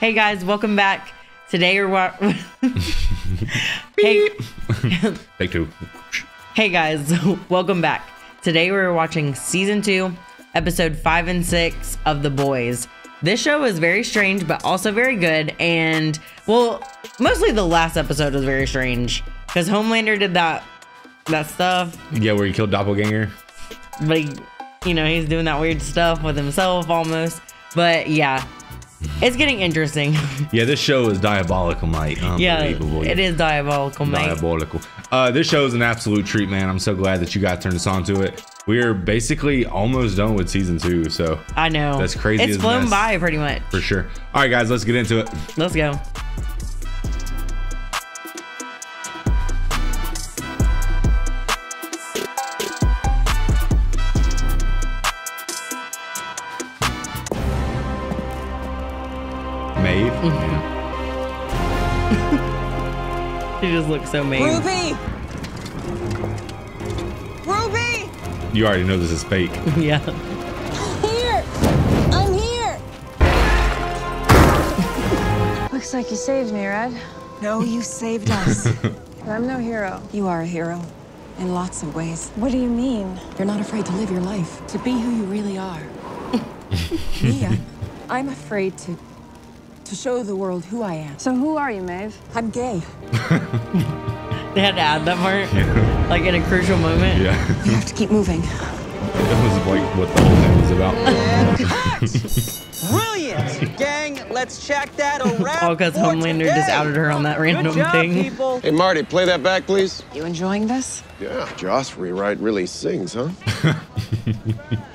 Hey guys, welcome back. Today we're Hey guys, welcome back. Today we're watching season 2, episode 5 and 6 of The Boys. This show is very strange, but also very good. And well, mostly the last episode was very strange because Homelander did that stuff. Yeah, where he killed Doppelganger. But he, you know, he's doing that weird stuff with himself almost. But yeah, it's getting interesting. Yeah, this show is diabolical, mate. Unbelievable. Yeah, it is diabolical, mate. Diabolical. This show is an absolute treat, man. I'm so glad that you guys turned us on to it. We're basically almost done with season 2, so I know that's crazy. It's flown by pretty much. For sure. All right, guys, let's get into it. Let's go. Maeve. Yeah. She just looks so Maeve. Ruby! You already know this is fake. Yeah. Here! I'm here! Looks like you saved me, Red. No, you saved us. But I'm no hero. You are a hero. In lots of ways. What do you mean? You're not afraid to live your life. To be who you really are. Yeah. I'm afraid to show the world who I am. So who are you, Maeve? I'm gay. They had to add that part, yeah. Like in a crucial moment. Yeah. We have to keep moving. That was like what the whole thing was about. And cut! Brilliant, gang. Let's check that around. All because Homelander just outed her on that random thing. People. Hey, Marty, play that back, please. You enjoying this? Yeah, Joss rewrite really sings, huh?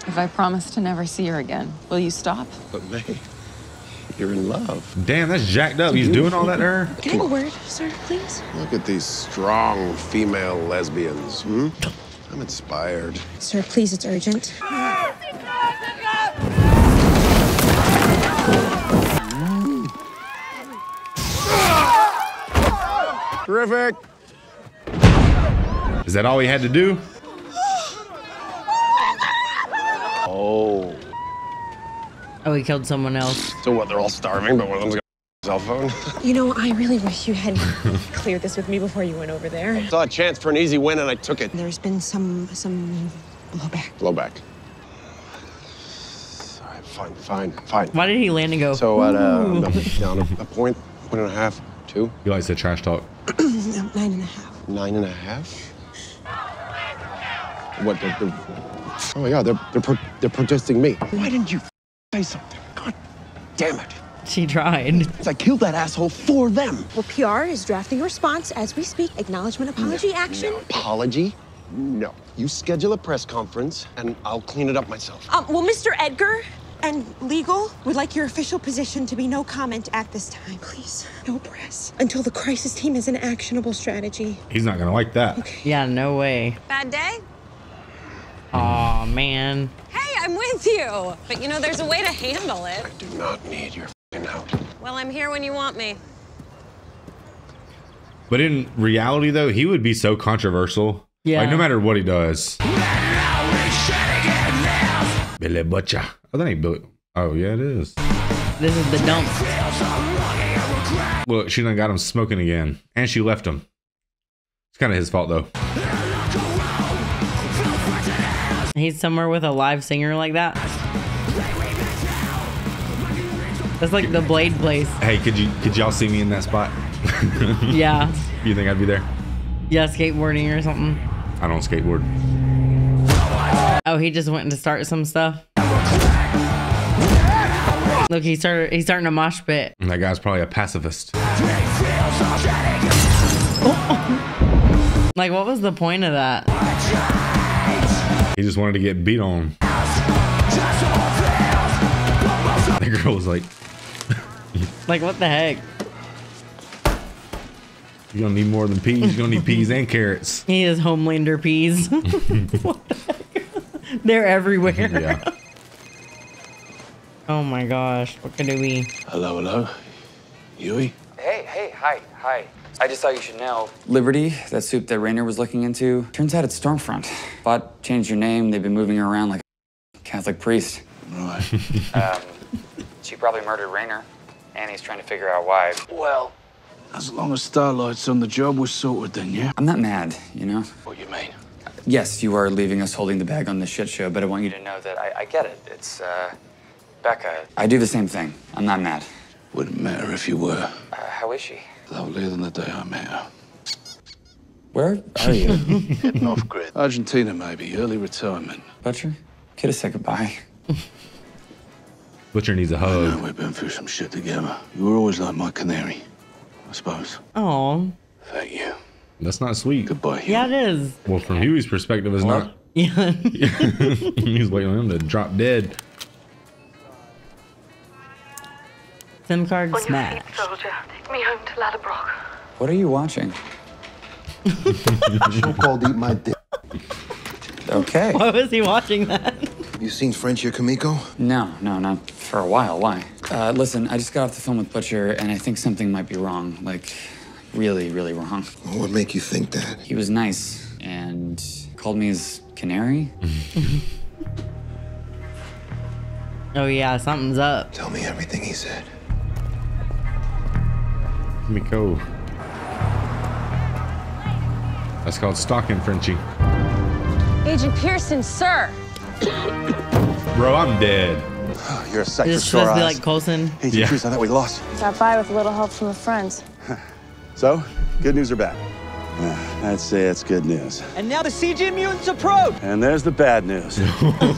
If I promise to never see her again, will you stop? But Maeve. You're in love. Damn, that's jacked up. He's doing all that to her. Can I have a word, sir, please? Look at these strong female lesbians. Hmm? I'm inspired. Sir, please, it's urgent. Terrific. Is that all he had to do? Oh. Oh, he killed someone else. So what, they're all starving, but one of them's got a cell phone? You know, I really wish you had cleared this with me before you went over there. I saw a chance for an easy win, and I took it. There's been some blowback. Blowback. All right, fine. Why did he land and go? So at down a point and a half, 2. He likes the trash talk. No, 9.5. 9.5? What, oh my God, they're protesting me. Why didn't you say something? God damn it. She tried. I killed that asshole for them. Well, PR is drafting a response as we speak. Acknowledgement, apology, action. No. Apology? No. You schedule a press conference and I'll clean it up myself. Well, Mr. Edgar and legal would like your official position to be no comment at this time. Please, no press until the crisis team has an actionable strategy. He's not gonna like that. Okay. Yeah, no way. Bad day? Aw, man. Hey, I'm with you. But you know, there's a way to handle it. I do not need your f***ing help. Well, I'm here when you want me. But in reality, though, he would be so controversial. Yeah. Like, no matter what he does. Billy Butcher. Oh, that ain't Billy. Oh, yeah, it is. This is the dump. Look, she done got him smoking again. And she left him. It's kind of his fault, though. He's somewhere with a live singer like that. That's like the Blade place. Hey, could y'all see me in that spot? Yeah. You think I'd be there? Yeah, skateboarding or something. I don't skateboard. Oh, he just went to start some stuff. Look, he's starting a mosh pit. And that guy's probably a pacifist. Oh. Like, what was the point of that? He just wanted to get beat on. The girl was like... like, what the heck? You're gonna need more than peas. You're gonna need peas and carrots. He is Homelander peas. What the heck? They're everywhere. Yeah. Oh my gosh. What can we... Hello. Huey? Hey, hi. I just thought you should know. Liberty, that soup that Rayner was looking into, turns out it's Stormfront. Vought changed your name. They've been moving her around like a Catholic priest. Right. She probably murdered Rayner. Annie's trying to figure out why. Well, as long as Starlight's on the job, we're sorted then, yeah? I'm not mad, you know? What you mean? Yes, you are leaving us holding the bag on this shit show, but I want you to know that I get it. It's, Becca. I do the same thing. I'm not mad. Wouldn't matter if you were. How is she? Lovelier than the day I met her. Where are you? Heading off grid. Argentina, maybe. Early retirement. Butcher, get a second bye. Butcher needs a hug. I know, we've been through some shit together. You were always like my canary, I suppose. Aw. Thank you. That's not sweet. Goodbye, Huey. Yeah, it is. Well, from Huey's perspective, it's not. Yeah. He's waiting on him to drop dead. SIM card smashed. Take me home to Ladderbrock. What are you watching? She'll call to eat my dick. Okay. Why was he watching that? You seen Frenchie or Kimiko? No, no, not for a while. Why? Listen, I just got off the phone with Butcher, and I think something might be wrong. Like, really, really wrong. What would make you think that? He was nice and called me his canary. Oh, yeah, something's up. Tell me everything he said. Kimiko. That's called stalking, Frenchie. Agent Pearson, sir. Bro, I'm dead. Oh, you're a psych for sure. This must be like Coulson. Agent Pearson, I thought we lost. Got by with a little help from the friends. So, good news are back. I'd say it's good news. And now the CG mutants approach. And there's the bad news.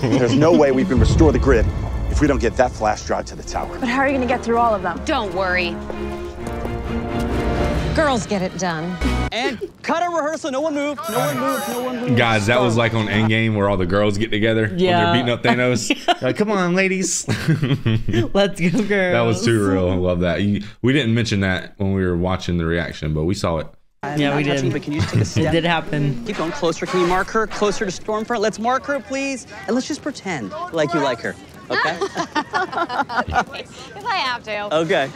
There's no way we can restore the grid if we don't get that flash drive to the tower. But how are you going to get through all of them? Don't worry. Girls get it done. And cut a rehearsal. No one moved. No one moved. No one moved. Guys, that was like on Endgame where all the girls get together when they're beating up Thanos. They're like, come on, ladies. Let's go, girls. That was too real. I love that. We didn't mention that when we were watching the reaction, but we saw it. Yeah, we did. But can you just take a step? It did happen. Keep going closer. Can you mark her closer to Stormfront? Let's mark her, please. And let's just pretend like you like her. Okay. If I have to. Okay.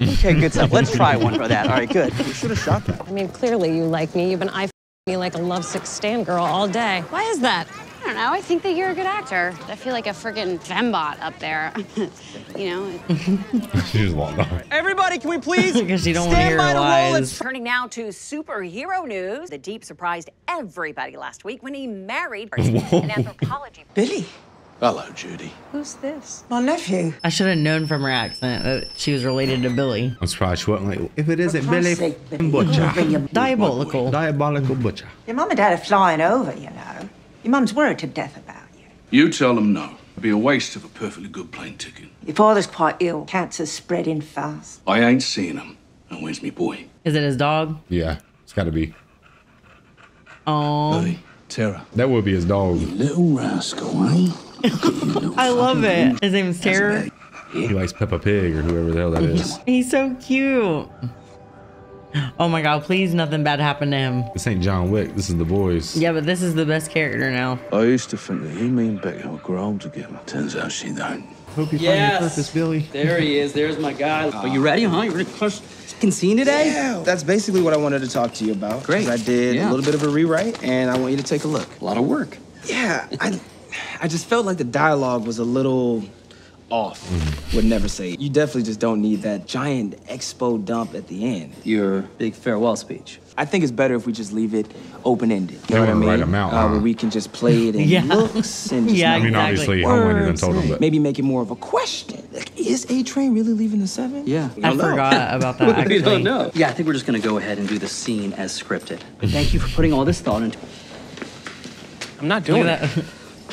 Okay, good stuff. Let's try one for that. All right, good. You should have shot that. I mean, clearly you like me. You've been eyeing me like a lovesick stand girl all day. Why is that? I don't know. I think that you're a good actor. I feel like a freaking fembot up there. You know? She just walked off. Everybody, can we please stand by the wall? It's turning now to superhero news. The Deep surprised everybody last week when he married an anthropology. Billy. Hello, Judy. Who's this? My nephew. I should have known from her accent that she was related to Billy. I'm surprised she wasn't like, if it isn't Billy, Butcher. Diabolical. Diabolical Butcher. Your mum and dad are flying over, you know. Your mum's worried to death about you. You tell them no. It'd be a waste of a perfectly good plane ticket. Your father's quite ill. Cancer's spreading fast. I ain't seeing him. And where's me boy? Is it his dog? Yeah, it's gotta be. Oh. Billy, Terror. That would be his dog. You little rascal, eh? I love it. His name is Terror. He likes Peppa Pig or whoever the hell that is. He's so cute. Oh my God, please nothing bad happened to him. This ain't John Wick. This is The Boys. Yeah, but this is the best character now. I used to think that you and Becca would grow old together. Turns out she don't. Hope you find your purpose, Billy. There he is. There's my guy. Are you ready, huh? You ready to crush Scene today? Yeah. That's basically what I wanted to talk to you about. Great. I did a little bit of a rewrite, and I want you to take a look. A lot of work. Yeah. I just felt like the dialogue was a little off. Would never say. You definitely just don't need that giant expo dump at the end. Your big farewell speech. I think it's better if we just leave it open-ended. You know what I mean? Write them out, where we can just play it in looks and just I mean, obviously, Homelander done told him, but maybe make it more of a question. Like, is A-Train really leaving the 7? Yeah. I forgot about that, actually. We don't know. Yeah, I think we're just going to go ahead and do the scene as scripted. Thank you for putting all this thought into it. I'm not doing that.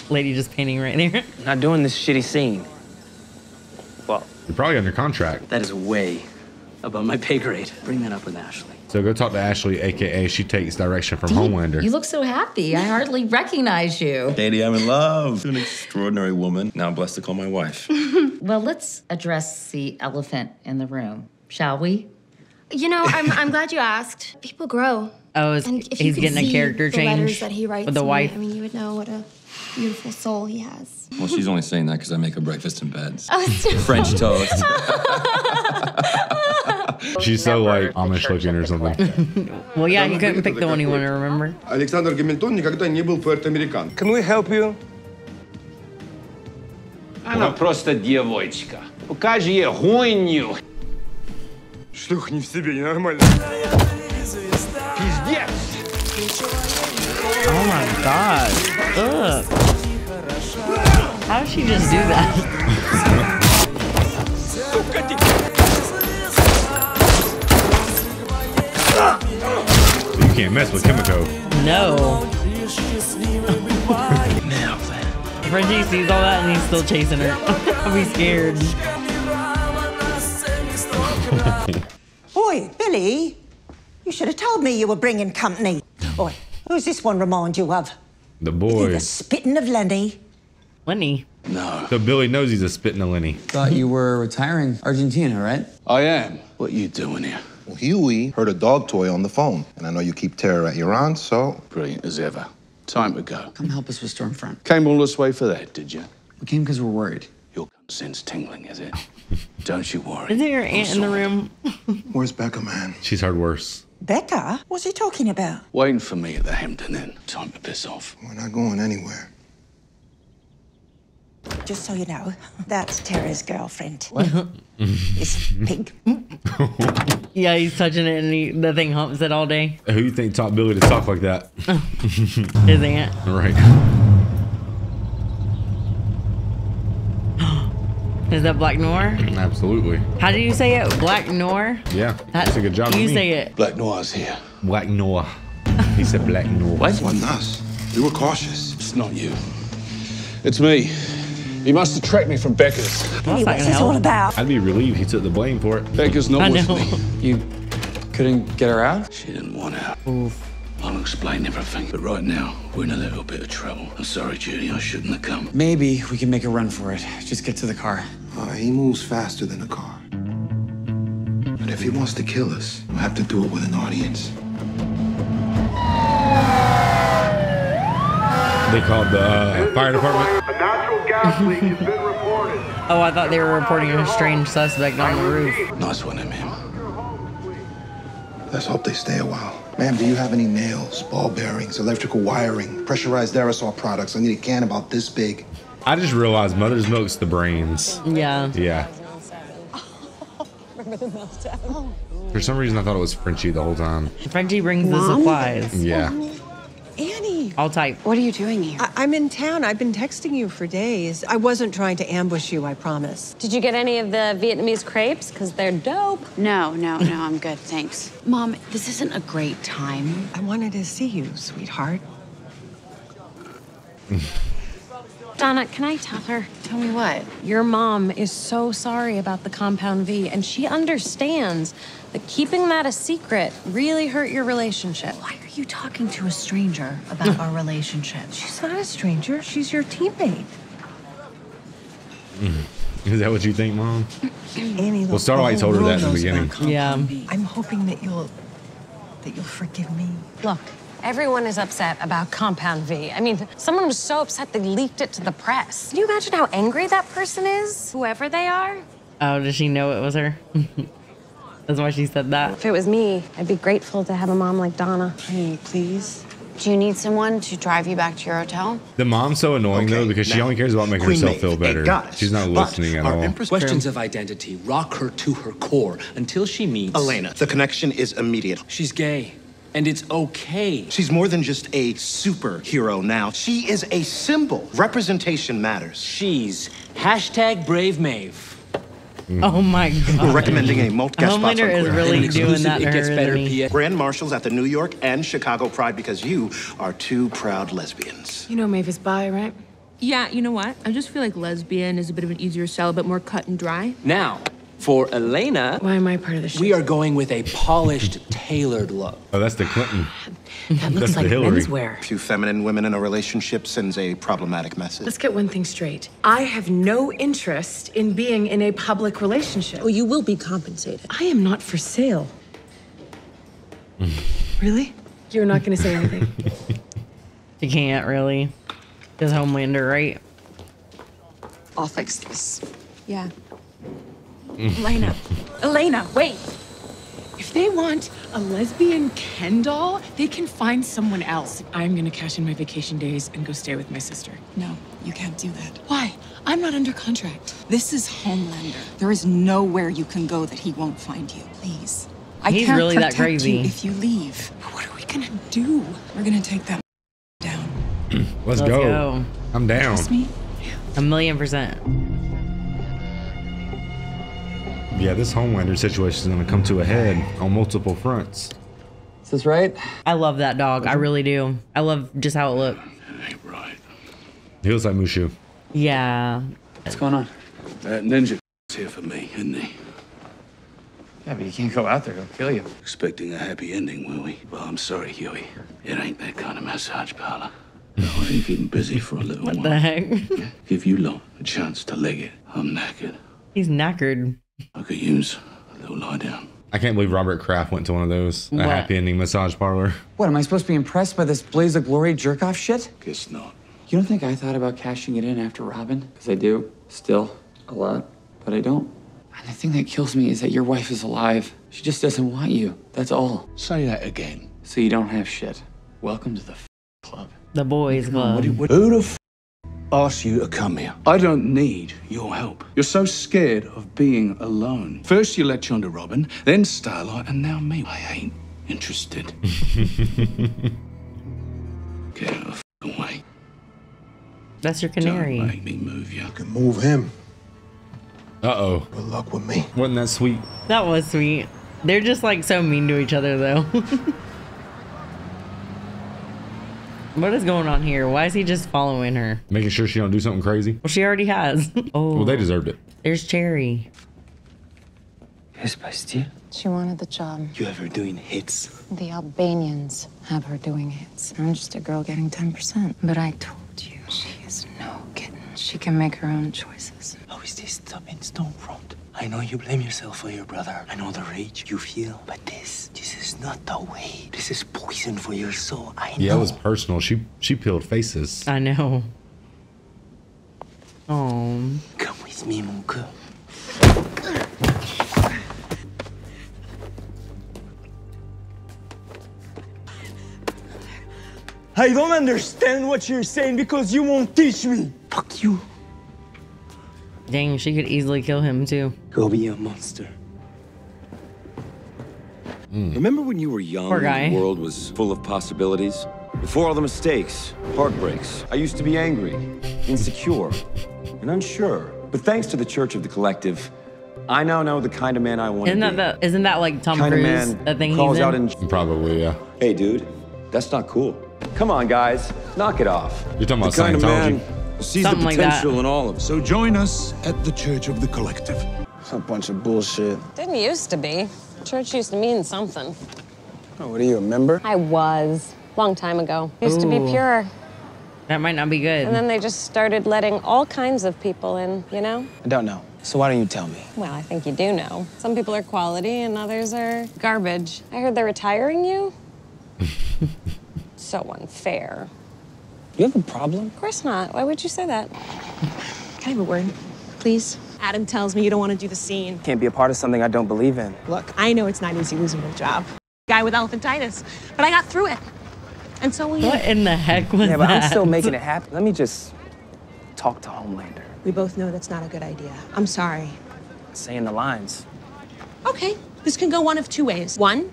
Lady just painting right there. I'm not doing this shitty scene. Well, you're probably under contract. That is way above my pay grade. Bring that up with Ashley. So go talk to Ashley, a.k.a. she takes direction from Homelander. You look so happy. I hardly recognize you. Lady, I'm in love. You're an extraordinary woman. Now I'm blessed to call my wife. Well, let's address the elephant in the room, shall we? You know, I'm glad you asked. People grow. Oh, he's getting a character change letters that he writes with the wife. I mean, you would know what a beautiful soul he has. Well, she's only saying that because I make her breakfast in bed. French toast. She's so like Amish looking or something. Well, yeah, you couldn't pick the one you want to remember. Alexander Гамильтон никогда не был пуэрториканцем. Can we help you? Она просто девочка. Покажи ей хуйню. Шлюх не в себе, ненормально. Пиздец! Oh my god. Ugh. How did she just do that? You can't mess with Kimiko. No. Frenchie sees all that and he's still chasing her. I'll be scared. Oi, Billy. You should have told me you were bringing company. Oi, who's this one remind you of? The Boys. The spitting of Lenny. Lenny? No. So Billy knows he's a spitting of Lenny. Thought you were retiring Argentina, right? I am. What you doing here? Well, Huey heard a dog toy on the phone. And I know you keep Terror at your aunt, so... Brilliant as ever. Time to go. Come help us with Stormfront. Came all this way for that, did you? We came because we're worried. Your sense tingling, is it? Don't you worry. Is there your aunt in the room? Where's Becca, man? She's heard worse. Becca? What's he talking about? Waiting for me at the Hampton Inn. Time to piss off. We're not going anywhere. Just so you know, that's Terra's girlfriend. What? It's pink. Yeah, he's touching it and the thing humps it all day. Who you think taught Billy to talk like that? His aunt. Right. Is that Black Noir? Absolutely. How do you say it? Black Noir? Yeah. That's a good job. You say it. Black Noir's here. Black Noir. He said Black Noir. What? It wasn't us. We were cautious. It's not you. It's me. He must have tracked me from Becca's. Hey, what's this all about? I'd be relieved he took the blame for it. Becca's not with me. You couldn't get her out? She didn't want out. Oof. I'll explain everything, but right now, we're in a little bit of trouble. I'm sorry, Judy, I shouldn't have come. Maybe we can make a run for it. Just get to the car. He moves faster than a car. But if he wants to kill us, we'll have to do it with an audience. They called the fire department. A natural gas leak has been reported. Oh, I thought they were reporting a strange suspect on the roof. Nice one, ma'am. Let's hope they stay a while. Ma'am, do you have any nails, ball bearings, electrical wiring, pressurized aerosol products? I need a can about this big. I just realized mother's milk's the brains. Yeah. Yeah. Remember the meltdown? For some reason, I thought it was Frenchie the whole time. Frenchie brings the supplies. Yeah. Annie. I'll type. What are you doing here? I'm in town. I've been texting you for days. I wasn't trying to ambush you, I promise. Did you get any of the Vietnamese crepes? Because they're dope. No, I'm good, thanks. Mom, this isn't a great time. I wanted to see you, sweetheart. Donna, can I tell her? Tell me what? Your mom is so sorry about the Compound V, and she understands that keeping that a secret really hurt your relationship. Why are you talking to a stranger about our relationship? She's not a stranger. She's your teammate. Is that what you think, Mom? Well, Starlight told her that in the beginning. Yeah. I'm hoping that you'll forgive me. Look. Everyone is upset about Compound V. I mean, someone was so upset they leaked it to the press. Can you imagine how angry that person is, whoever they are? Oh, does she know it was her? That's why she said that. If it was me, I'd be grateful to have a mom like Donna. Hey, please. Do you need someone to drive you back to your hotel? The mom's so annoying, though, because she only cares about making herself feel better. She's not listening at all. Questions of identity rock her to her core until she meets Elena. The connection is immediate. She's gay. And it's okay. She's more than just a superhero now. She is a symbol. Representation matters. She's #BraveMaeve. Oh my God. We're recommending a multicast spot. Homelander is really doing that. It gets better. Grand Marshals at the New York and Chicago Pride because you are two proud lesbians. You know Maeve is bi, right? Yeah, you know what? I just feel like lesbian is a bit of an easier sell, but more cut and dry. Now. For Elena, why am I part of the show? We are going with a polished, tailored look. Oh, that's the Clinton. That looks like menswear. A few feminine women in a relationship sends a problematic message. Let's get one thing straight. I have no interest in being in a public relationship. Oh, you will be compensated. I am not for sale. Really? You're not going to say anything? You can't really. This Homelander, right? I'll fix this. Yeah. Elena, wait. If they want a lesbian Ken doll, they can find someone else. I'm gonna cash in my vacation days and go stay with my sister. No, you can't do that. Why? I'm not under contract. This is Homelander. There is nowhere you can go that he won't find you. Please. He's really that crazy. You if you leave, what are we gonna do? We're gonna take that down. Let's go. I'm down. Trust me? Yeah. 1,000,000%. Yeah, this Homelander situation is gonna come to a head on multiple fronts. Is this right? I love that dog. I really do. I love just how it looked. It ain't right. He looks like Mushu. Yeah. What's going on? That ninja's here for me, isn't he? Yeah, but you can't go out there. He'll kill you. Expecting a happy ending, will we? Well, I'm sorry, Huey. It ain't that kind of massage parlor. No, I ain't getting busy for a little while. What the heck? Give you lot a chance to leg it. I'm knackered. He's knackered. I could use a little lie down. I can't believe Robert Kraft went to one of those. What? A happy ending massage parlor. What, am I supposed to be impressed by this Blaze of Glory jerk-off shit? Guess not. You don't think I thought about cashing it in after Robin? Because I do. Still. A lot. But I don't. And the thing that kills me is that your wife is alive. She just doesn't want you. That's all. Say that again. So you don't have shit. Welcome to the club. The boys club. Who the f asked you to come here? I don't need your help. You're so scared of being alone. First you latch onto Robin, then Starlight, and now me. I ain't interested. Get out of the f way. That's your canary. Don't make me move you. You can move him. Uh-oh. Good luck with me. Wasn't that sweet? That was sweet. They're just like so mean to each other though. What is going on here? Why is he just following her? Making sure she don't do something crazy. Well, she already has. Oh. Well, they deserved it. There's Cherry. Here's by Steve. She wanted the job. You have her doing hits. The Albanians have her doing hits. I'm just a girl getting 10%. But I told you, she is no kitten. She can make her own choices. How is this stop in Stormfront? I know you blame yourself for your brother. I know the rage you feel, but this is not the way. This is poison for your soul. I know. Yeah, it was personal. She peeled faces. I know. Oh. Come with me, mon coeur. I don't understand what you're saying because you won't teach me. Fuck you. Dang, she could easily kill him too. Go be a monster. Remember when you were young, the world was full of possibilities? Before all the mistakes, heartbreaks, I used to be angry, insecure, and unsure. But thanks to the Church of the Collective, I now know the kind of man I want to be. Isn't that like Tom Cruise, the thing he's in? Probably, yeah. Hey dude, that's not cool. Come on guys, knock it off. You're talking about Scientology? Sees the potential in all of us. So join us at the Church of the Collective. It's a bunch of bullshit. Didn't used to be. Church used to mean something. Oh, what are you, a member? I was. Long time ago. Used to be pure. That might not be good. And then they just started letting all kinds of people in, you know? I don't know. So why don't you tell me? Well, I think you do know. Some people are quality and others are garbage. I heard they're retiring you? So unfair. You have a problem? Of course not. Why would you say that? Can I have a word, please? Adam tells me you don't want to do the scene. Can't be a part of something I don't believe in. Look, I know it's not easy losing your job. Guy with elephantitis, but I got through it. And so we... What in the heck was that? Yeah, but I'm still making it happen. Let me just talk to Homelander. We both know that's not a good idea. I'm sorry. Saying the lines. Okay. This can go one of two ways. One,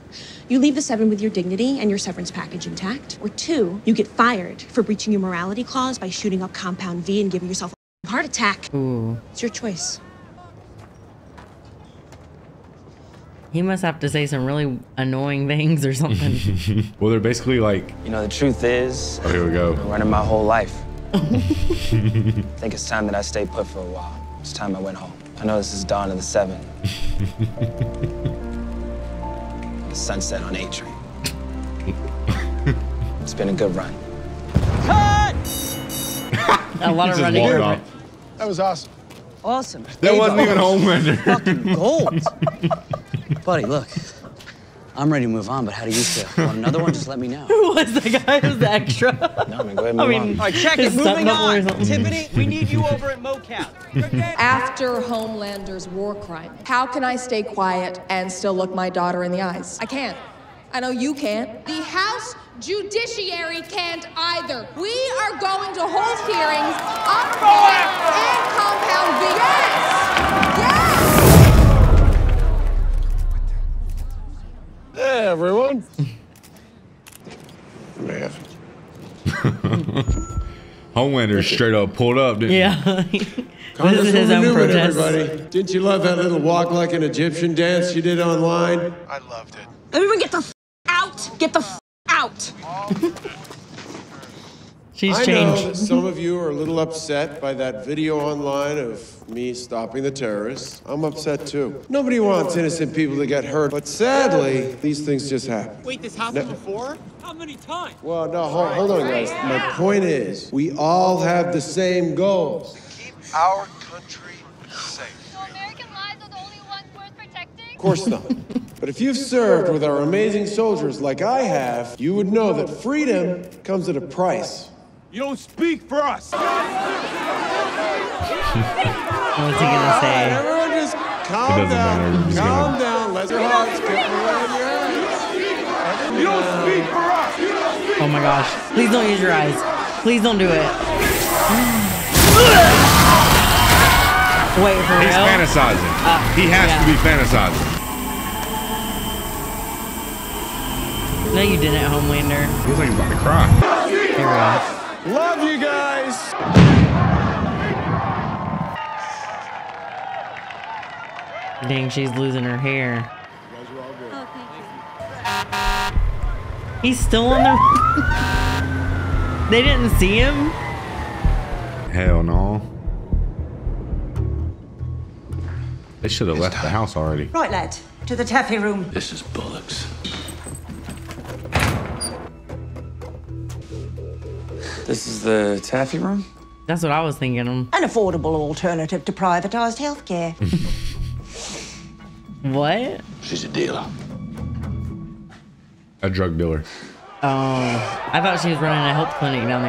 you leave the Seven with your dignity and your severance package intact. Or two, you get fired for breaching your morality clause by shooting up Compound V and giving yourself a heart attack. Ooh. It's your choice. He must have to say some really annoying things or something. Well, they're basically like... You know, the truth is... Oh, here we go. I've been running my whole life. I think it's time that I stay put for a while. It's time I went home. I know this is Dawn of the Seven. The sunset on A-Train. It's been a good run. Cut! A lot of running. That was awesome. Awesome. That wasn't even Homelander. Fucking gold. Buddy, look. I'm ready to move on, but how do you feel? Want another one? Just let me know. Who was the guy who's the extra? No, I mean, go ahead and move on. All right, check it. Moving on. Tiffany, we need you over at MoCap. After Homelander's war crime, how can I stay quiet and still look my daughter in the eyes? I can't. I know you can't. The House Judiciary can't either. We are going to hold hearings on Compound V. Homelander straight up pulled up, didn't he? This is his own protest. Everybody. Didn't you love that little walk like an Egyptian dance you did online? I loved it. Everyone get the f out! Get the f out! She's changed. I know some of you are a little upset by that video online of me stopping the terrorists. I'm upset too. Nobody wants innocent people to get hurt, but sadly, these things just happen. Wait, this happened before? How many times? Well, no, hold on, guys. My point is, we all have the same goals. Our country safe. So American lives are the only ones worth protecting? Of course not. But if you've served with our amazing soldiers like I have, you would know that freedom comes at a price. You don't speak for us! What's he gonna say? Everyone just calm down. Calm down. Let your hearts get around your eyes. You don't speak for us! Oh my gosh. Please don't use your eyes. Please don't do it. Wait, for real? He's fantasizing. He has to be fantasizing. No, you didn't, Homelander. He was like he's about to cry. Here we go. Love you guys. Dang, she's losing her hair. You guys are all good. Oh, thank you. He's still on the. They didn't see him. Hell no. They should have left the house already. Right, lad. To the taffy room. This is bullocks. This is the taffy room? That's what I was thinking. An affordable alternative to privatized healthcare. What? She's a dealer. A drug dealer. Oh. I thought she was running a health clinic down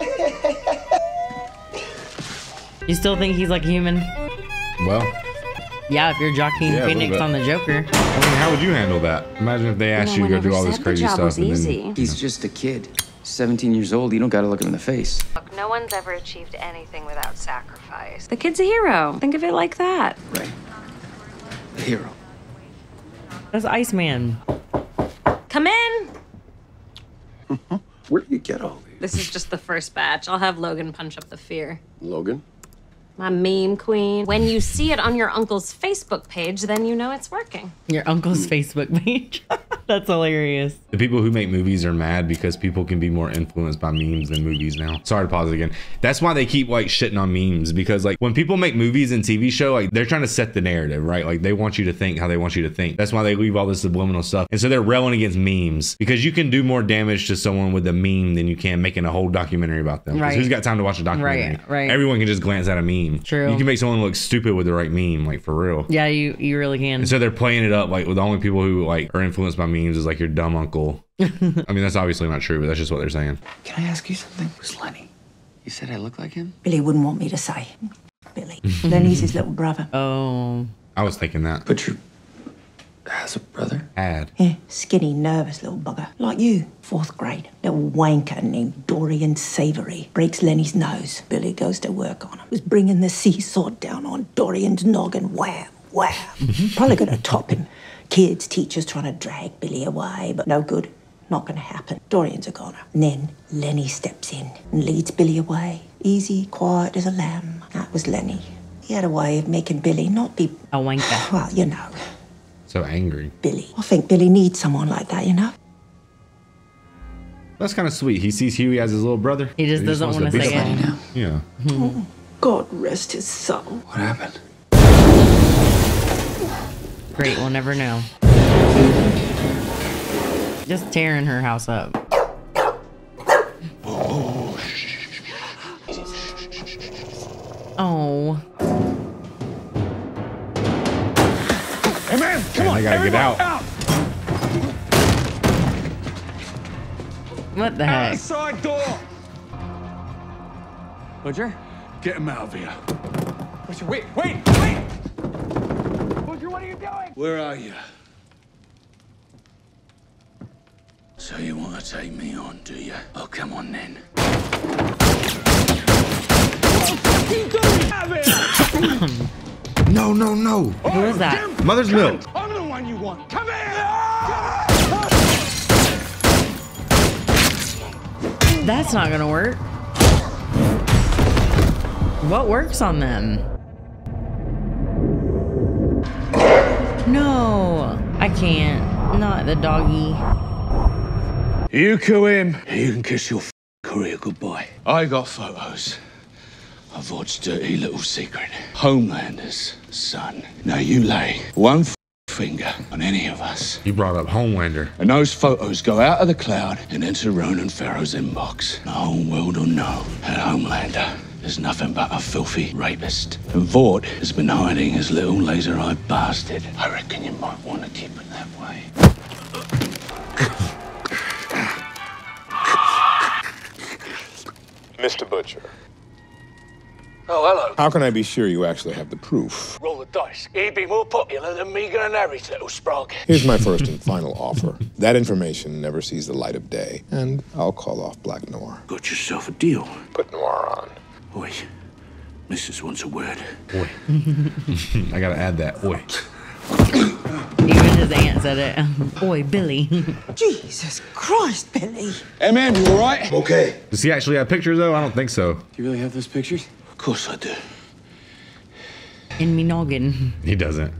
there. You still think he's like human? Well, yeah, if you're Joaquin Phoenix on the Joker. I mean, how would you handle that? Imagine if they asked you to go do all this crazy stuff. And then, he's just a kid, 17 years old. You don't got to look him in the face. Look, no one's ever achieved anything without sacrifice. The kid's a hero. Think of it like that. Right. A hero. That's Iceman. Come in. Where do you get all these? This is just the first batch. I'll have Logan punch up the fear. Logan? My meme queen. When you see it on your uncle's Facebook page, then you know it's working. Your uncle's Facebook page? That's hilarious. The people who make movies are mad because people can be more influenced by memes than movies now. Sorry to pause it again. That's why they keep like shitting on memes, because like when people make movies and TV show, like they're trying to set the narrative, right? Like they want you to think how they want you to think. That's why they leave all this subliminal stuff. And so they're railing against memes because you can do more damage to someone with a meme than you can making a whole documentary about them. Right. Who's got time to watch a documentary? Right, right. Everyone can just glance at a meme. True. You can make someone look stupid with the right meme, like for real. Yeah, you really can. And so they're playing it up like with the only people who like are influenced by memes is like your dumb uncle. I mean, that's obviously not true, but that's just what they're saying. Can I ask you something? Who's Lenny? You said I look like him? Billy wouldn't want me to say. Billy. Lenny's his little brother. Oh. I was thinking that. But you has a brother? Ad. Yeah, skinny, nervous little bugger. Like you. 4th grade. Little wanker named Dorian Savory. Breaks Lenny's nose. Billy goes to work on him. Was bringing the seesaw down on Dorian's noggin. Wham, wham. Probably gonna top him. Kids, teachers trying to drag Billy away, but no good. Not gonna happen. Dorian's a goner. And then Lenny steps in and leads Billy away. Easy, quiet as a lamb. That was Lenny. He had a way of making Billy not be a wanker. Well, you know. So angry. Billy. I think Billy needs someone like that, you know? That's kind of sweet. He sees Huey as his little brother. He just doesn't want to say it. Yeah. Oh, God rest his soul. What happened? Great, we'll never know. Just tearing her house up. Oh. Oh. Hey man, come on! I gotta get out. What the heck? Outside door. Butcher, get him out of here. Butcher, wait! Butcher, what are you doing? Where are you? So you want to take me on, do you? Oh, come on then. What are you doing? Out of here! No. Who is that? Mother's milk. I'm the one you want. Come here! That's not gonna work. What works on them? No, I can't. Not the doggy. You kill him. You can kiss your career goodbye. I got photos of Vaught's dirty little secret. Homelander's son. Now you lay one finger on any of us. You brought up Homelander. And those photos go out of the cloud and into Ronan Farrow's inbox. The whole world will know that Homelander is nothing but a filthy rapist. And Vought has been hiding his little laser-eyed bastard. I reckon you might want to keep it that way. Mr. Butcher. Oh, hello. How can I be sure you actually have the proof? Roll the dice. He'd be more popular than Megan and Harry's little sprog. Here's my first and final offer. That information never sees the light of day, and I'll call off Black Noir. Got yourself a deal. Put Noir on. Oi, Mrs. wants a word. Oi. I gotta add that, oi. Even his aunt said it. Oi, Billy. Jesus Christ, Billy. Hey, man, you all right? Okay. Does he actually have pictures, though? I don't think so. Do you really have those pictures? Of course I do. In me noggin. He doesn't.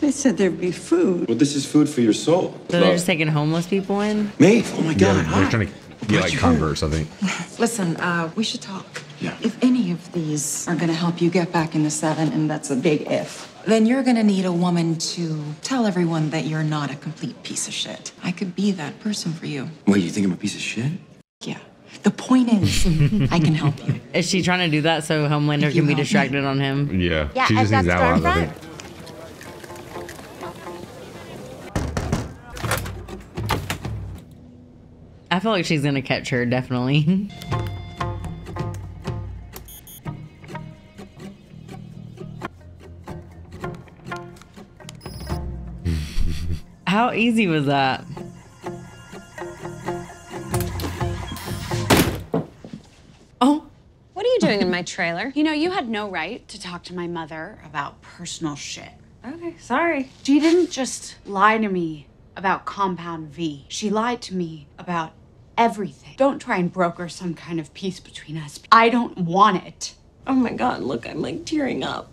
They said there'd be food. Well, this is food for your soul. So they're just taking homeless people in? Maeve, oh my God. Yeah, they're trying to get like Converse, I think. Listen, we should talk. Yeah. If any of these are going to help you get back into Seven, and that's a big if, then you're going to need a woman to tell everyone that you're not a complete piece of shit. I could be that person for you. Wait, you think I'm a piece of shit? Yeah. The point is, I can help you. Is she trying to do that so Homelander can be distracted on him? Yeah. Yeah, she just needs that one, I think. I feel like she's gonna catch her, definitely. How easy was that? Oh. What are you doing in my trailer? You know, you had no right to talk to my mother about personal shit. Okay, sorry. She didn't just lie to me about Compound V. She lied to me about everything. Don't try and broker some kind of peace between us. I don't want it. Oh my God, look, I'm like tearing up.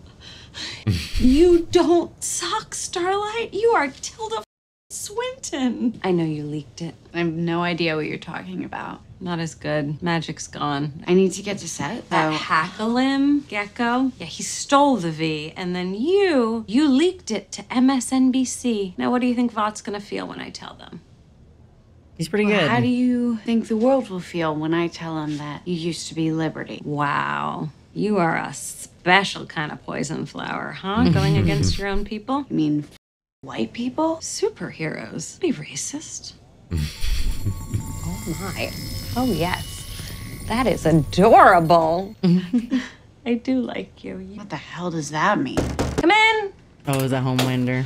You don't suck, Starlight. You are Tilda Swinton. I know you leaked it. I have no idea what you're talking about. Not as good. Magic's gone. I need to get to set. That hack-a-limb gecko. Yeah, he stole the V, and then you leaked it to MSNBC. Now, what do you think Vought's gonna feel when I tell them? He's pretty good. How do you think the world will feel when I tell him that you used to be Liberty? Wow. You are a special kind of poison flower, huh? Going against your own people? You mean white people? Superheroes. Be racist. Oh, my. Oh, yes. That is adorable. I do like you. What the hell does that mean? Come in. Oh, is that Homelander?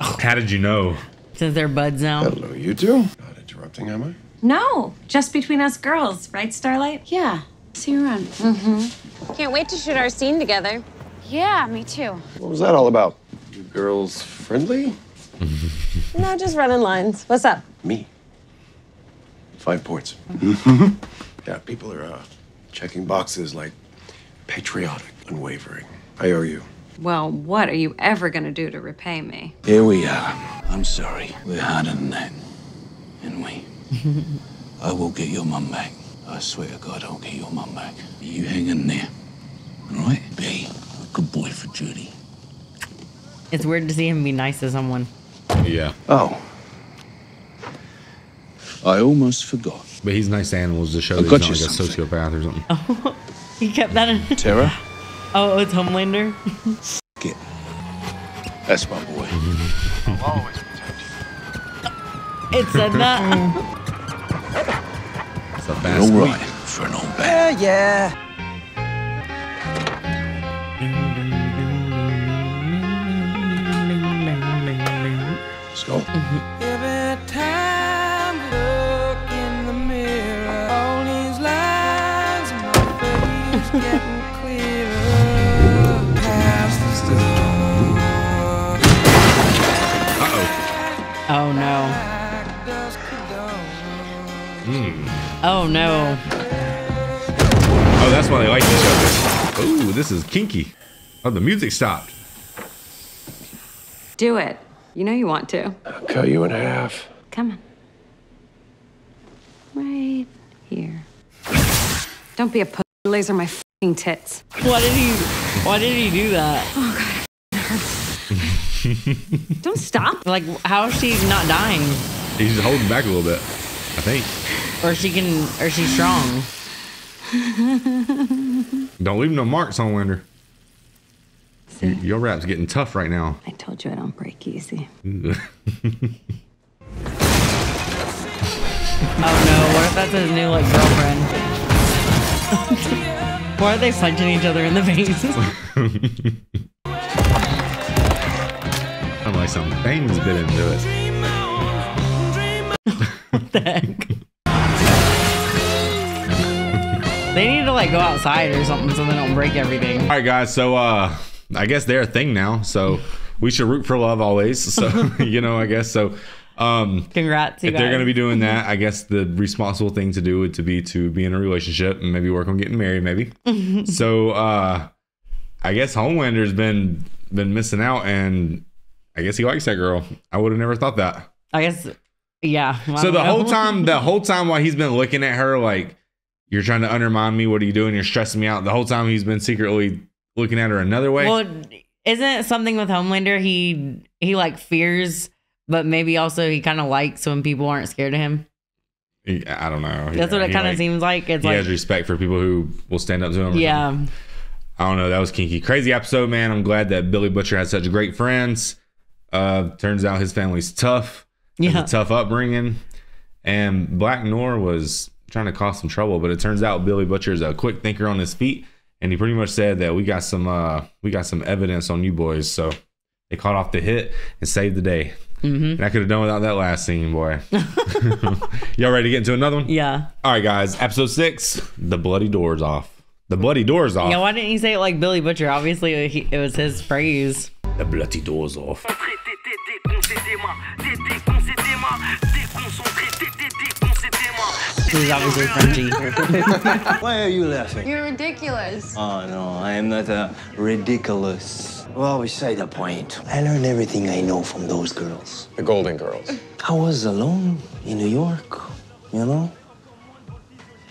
Oh. How did you know? Since they're buds now. Hello, you two. Not interrupting, am I? No, just between us girls, right, Starlight? Yeah. See you around. Mm-hmm. Can't wait to shoot our scene together. Yeah, me too. What was that all about? You girls friendly? No, just running lines. What's up? Me. 5 points. Yeah, people are checking boxes like patriotic, unwavering. I owe you. Well, what are you ever going to do to repay me? Here we are. I'm sorry. We're harder than that, and we. I will get your mum back. I swear to God, I'll get your mum back. You hang in there, all right? Be a good boy for Judy. It's weird to see him be nice to someone. Yeah. Oh. I almost forgot. But he's nice to animals to show that he's not like a sociopath or something. Oh, he kept that in. Terror? Oh, it's Homelander. F*** it. That's my boy. I'll always protect you. It said that. It's a bad squeak. All right, for an old man. Yeah. Let's go. Every time look in the mirror, all these lines in my face getting clearer past the storm. Uh-oh. Oh, no. Oh, no. Oh, that's why they like each other. Ooh, this is kinky. Oh, the music stopped. Do it. You know you want to. I'll cut you in half. Come on. Right here. Don't be a pussy. Laser my f***ing tits. Why did he do that? Oh, God. It hurts. Don't stop. Like, how is she not dying? He's holding back a little bit, I think. Or she's strong. Don't leave no marks on Winter. Your rap's getting tough right now. I told you I don't break easy. Oh no, what if that's his new like girlfriend? Why are they punching each other in the face? I'm like some things bit into it. What the heck? They need to like go outside or something so they don't break everything. All right, guys. So I guess they're a thing now. So we should root for love always. So you know, I guess so. Congrats, you guys. If they're gonna be doing that, I guess the responsible thing to do would be in a relationship and maybe work on getting married, maybe. So I guess Homelander's been missing out, and I guess he likes that girl. I would have never thought that. I guess, yeah. Well, so the whole time while he's been looking at her like, you're trying to undermine me. What are you doing? You're stressing me out. The whole time he's been secretly looking at her another way. Well, isn't it something with Homelander? He like fears, but maybe also he kind of likes when people aren't scared of him. I don't know. That's what it kind of seems like. It's like he has respect for people who will stand up to him. Yeah. I don't know. That was kinky. Crazy episode, man. I'm glad that Billy Butcher had such great friends. Turns out his family's tough. Yeah. A tough upbringing. And Black Noir was trying to cause some trouble, but it turns out Billy Butcher is a quick thinker on his feet, and he pretty much said that we got some evidence on you boys, so they caught off the hit and saved the day. And I could have done without that last scene, boy. Y'all ready to get into another one? Yeah. All right, guys. Episode 6: The Bloody Doors Off. The bloody doors off. Yeah, why didn't you say it like Billy Butcher? Obviously, it was his phrase. The bloody doors off. This is obviously Frenchie. Why are you laughing? You're ridiculous. Oh, no, I am not ridiculous. Well, beside the point. I learned everything I know from those girls. The Golden Girls. I was alone in New York, you know?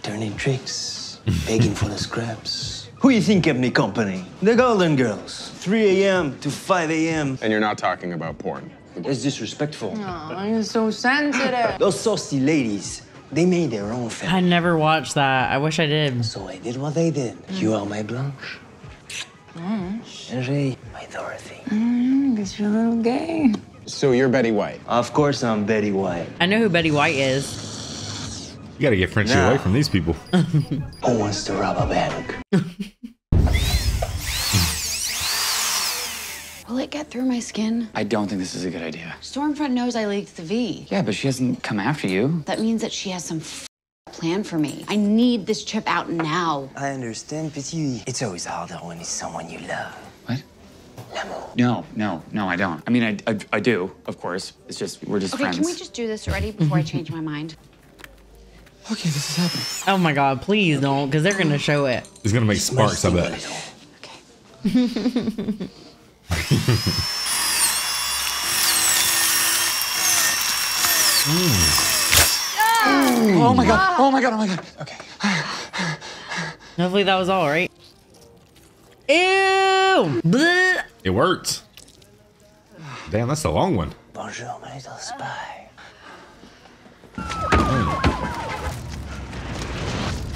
Turning tricks, begging for the scraps. Who you think kept me company? The Golden Girls. 3 a.m. to 5 a.m. And you're not talking about porn. It's disrespectful. No, you're so sensitive. Those saucy ladies. They made their own film. I never watched that. I wish I did. So I did what they did. You are my Blanche. And Ray, my Dorothy. Because you're a little gay. So you're Betty White. Of course I'm Betty White. I know who Betty White is. You gotta get Frenchie away from these people. Who wants to rob a bank? Will it get through my skin? I don't think this is a good idea. Stormfront knows I leaked the V. Yeah, but she hasn't come after you. That means that she has some plan for me. I need this chip out now. I understand, but it's always harder when it's someone you love. What? No, I don't. I mean, I do, of course. It's just, we're just friends. Okay, can we just do this already before I change my mind? Okay, this is happening. Oh my God, please don't, because they're gonna show it. It's gonna make sparks, I bet. Okay. Oh my God, oh my God, oh my God. Okay. Hopefully that was all right. Ew! It worked. Damn, that's a long one. Bonjour, my little spy.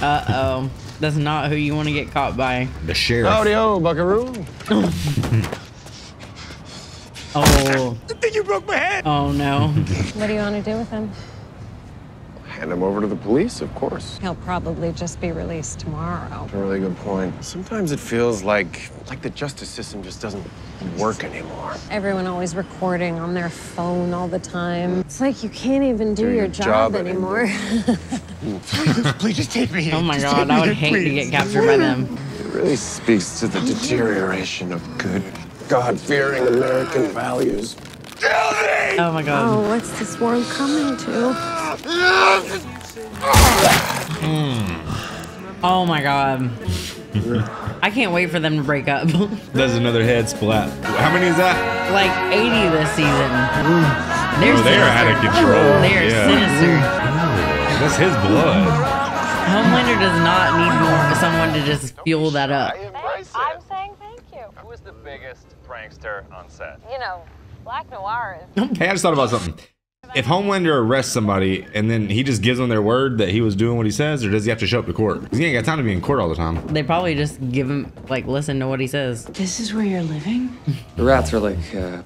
Uh-oh. That's not who you want to get caught by. The sheriff. Howdy-o, buckaroo. Oh. I think you broke my head. Oh, no. What do you want to do with him? Hand him over to the police, of course. He'll probably just be released tomorrow. That's a really good point. Sometimes it feels like the justice system just doesn't work anymore. Everyone always recording on their phone all the time. It's like you can't even do your job anymore. Please just take me. Oh, my God. I would hate to get captured by them. It really speaks to the deterioration of good God-fearing American values. Kill me! Oh my God. Oh, what's this world coming to? Oh my god. I can't wait for them to break up. There's another head splat. How many is that? Like 80 this season. They're out of control. They're sinister. That's his blood. Homelander does not need more someone to just fuel that up. I'm saying thank you. Who is the biggest prankster on set? You know, Black Noir is. Hey, I just thought about something. If Homelander arrests somebody and then he just gives them their word that he was doing what he says, or does he have to show up to court? Because he ain't got time to be in court all the time. They probably just give him, like, listen to what he says. This is where you're living? The rats are like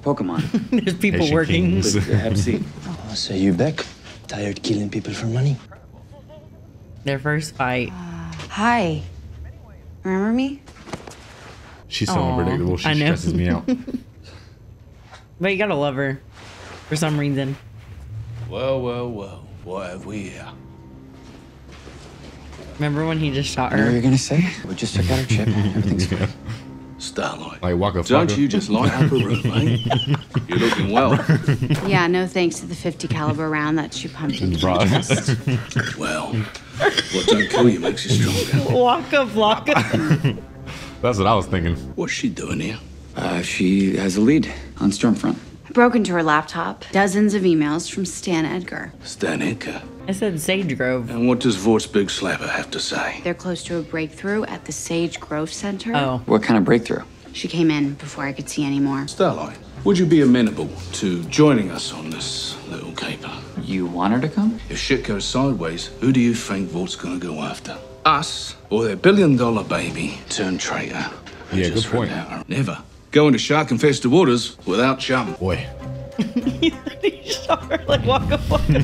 Pokemon. There's people working. So you back? Tired killing people for money? Their first fight. Hi. Remember me? She's so unpredictable. She stresses me out. But you gotta love her for some reason. Whoa, whoa, whoa. What have we here? Remember when he just shot her? You know what you're gonna say? We just took out her chip. Everything's fine. Starlight. Like Waka Flocka. Don't you just light up a room, eh? You're looking well. Yeah, no thanks to the 50 caliber round that she pumped into your chest. Well, what don't kill you makes you stronger. Waka Flocka. That's what I was thinking. What's she doing here? She has a lead on Stormfront. Broke into her laptop. Dozens of emails from Stan Edgar. Stan Edgar? I said Sage Grove. And what does Vought's big slapper have to say? They're close to a breakthrough at the Sage Grove Center. Oh. What kind of breakthrough? She came in before I could see any more. Starlight, would you be amenable to joining us on this little caper? You want her to come? If shit goes sideways, who do you think Vought's gonna go after? Us or their billion-dollar baby turned traitor? Yeah, good point. Never. Go into shark-infested waters without chum. Boy. Shark, like Waka Flocka.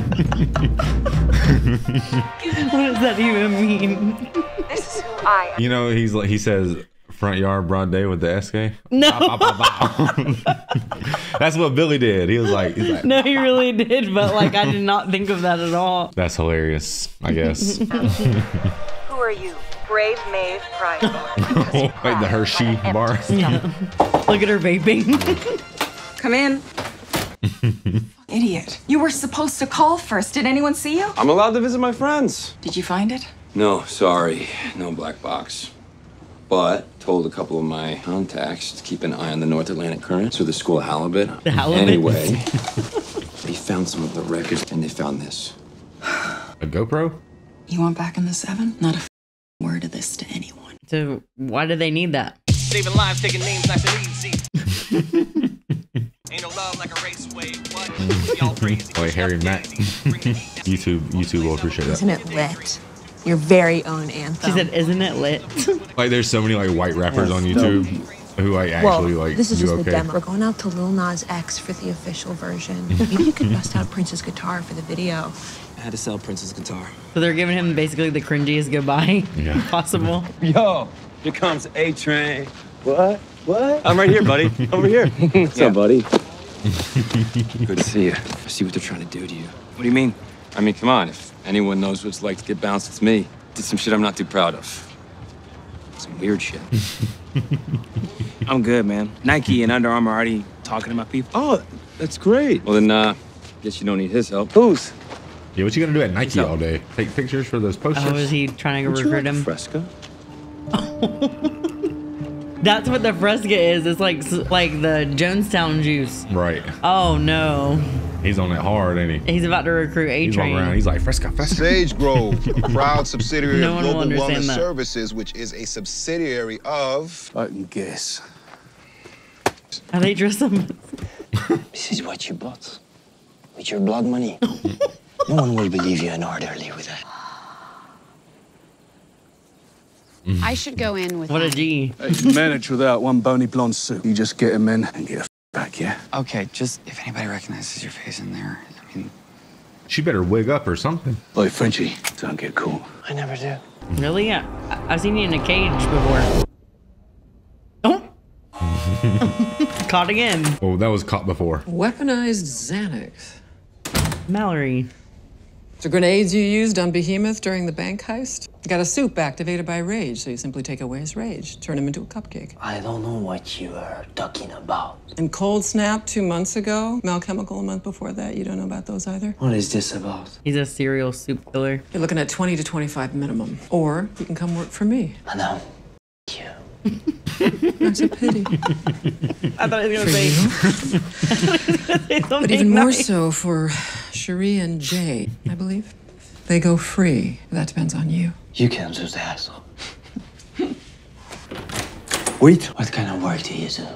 What does that even mean? This is who I am. You know, he's like, he says, front yard, broad day with the SK. No. Bow, bow, bow, bow. That's what Billy did. He was like, no, he really did, but like, I did not think of that at all. That's hilarious, I guess. Who are you? Brave Maeve Pride. Like the Hershey bar. Yeah. Look at her vaping. Come in. Idiot. You were supposed to call first. Did anyone see you? I'm allowed to visit my friends. Did you find it? No, sorry. No black box. But told a couple of my contacts to keep an eye on the North Atlantic current through the school of halibut. The halibut? Anyway, they found some of the records and they found this. A GoPro? You want back in the seven? Not a word of this to anyone. So why do they need that? Saving lives, taking names nice and easy. Ain't no love like a raceway. What? Y'all crazy. Boy, Harry Mack. YouTube will appreciate that. Isn't it lit? Your very own anthem. She said, "Isn't it lit?" Like, there's so many like white rappers on YouTube who I actually like. This is just the demo. We're going out to Lil Nas X for the official version. Maybe you could bust out Prince's guitar for the video. I had to sell Prince's guitar. So they're giving him basically the cringiest goodbye possible. Yo, here comes A-Train. What? What? I'm right here, buddy. Over here. What's up, buddy? Good to see you. I see what they're trying to do to you. What do you mean? I mean, come on. If anyone knows what it's like to get bounced, it's me. Did some shit I'm not too proud of. Some weird shit. I'm good, man. Nike and Under Armour already talking to my people. Oh, that's great. Well, then, guess you don't need his help. Who's? Yeah, what you gonna do at Nike all day? Take pictures for those posters? Oh, is he trying to recruit him? Fresca? That's what the Fresca is. It's like the Jonestown juice. Right. Oh, no. He's on it hard, ain't he? He's about to recruit A-Train. He's like, Fresca, Fresca. Sage Grove, a proud subsidiary of Global Wellness Services, which is a subsidiary of... I can guess. Are they dressed up? This is what you bought. With your blood money. No one will believe you an orderly with that. I should go in with a G. Hey, manage without one bony blonde suit. You just get him in and get a back, yeah? Okay, just if anybody recognizes your face in there, I mean... She better wig up or something. Like Frenchie, don't get cool. I never do. Really? I've seen you in a cage before. Oh! Caught again. Oh, that was caught before. Weaponized Xanax. Mallory. The grenades you used on Behemoth during the bank heist? You got a soup activated by rage, so you simply take away his rage, turn him into a cupcake. I don't know what you are talking about. And Cold Snap 2 months ago, Malchemical a month before that, you don't know about those either? What is this about? He's a serial soup killer. You're looking at 20 to 25 minimum, or you can come work for me. I know. That's a pity. I thought he was going to say but even more so for Cherie and Jay, I believe. They go free. That depends on you. You can do the hassle. Wait, what kind of work do you do?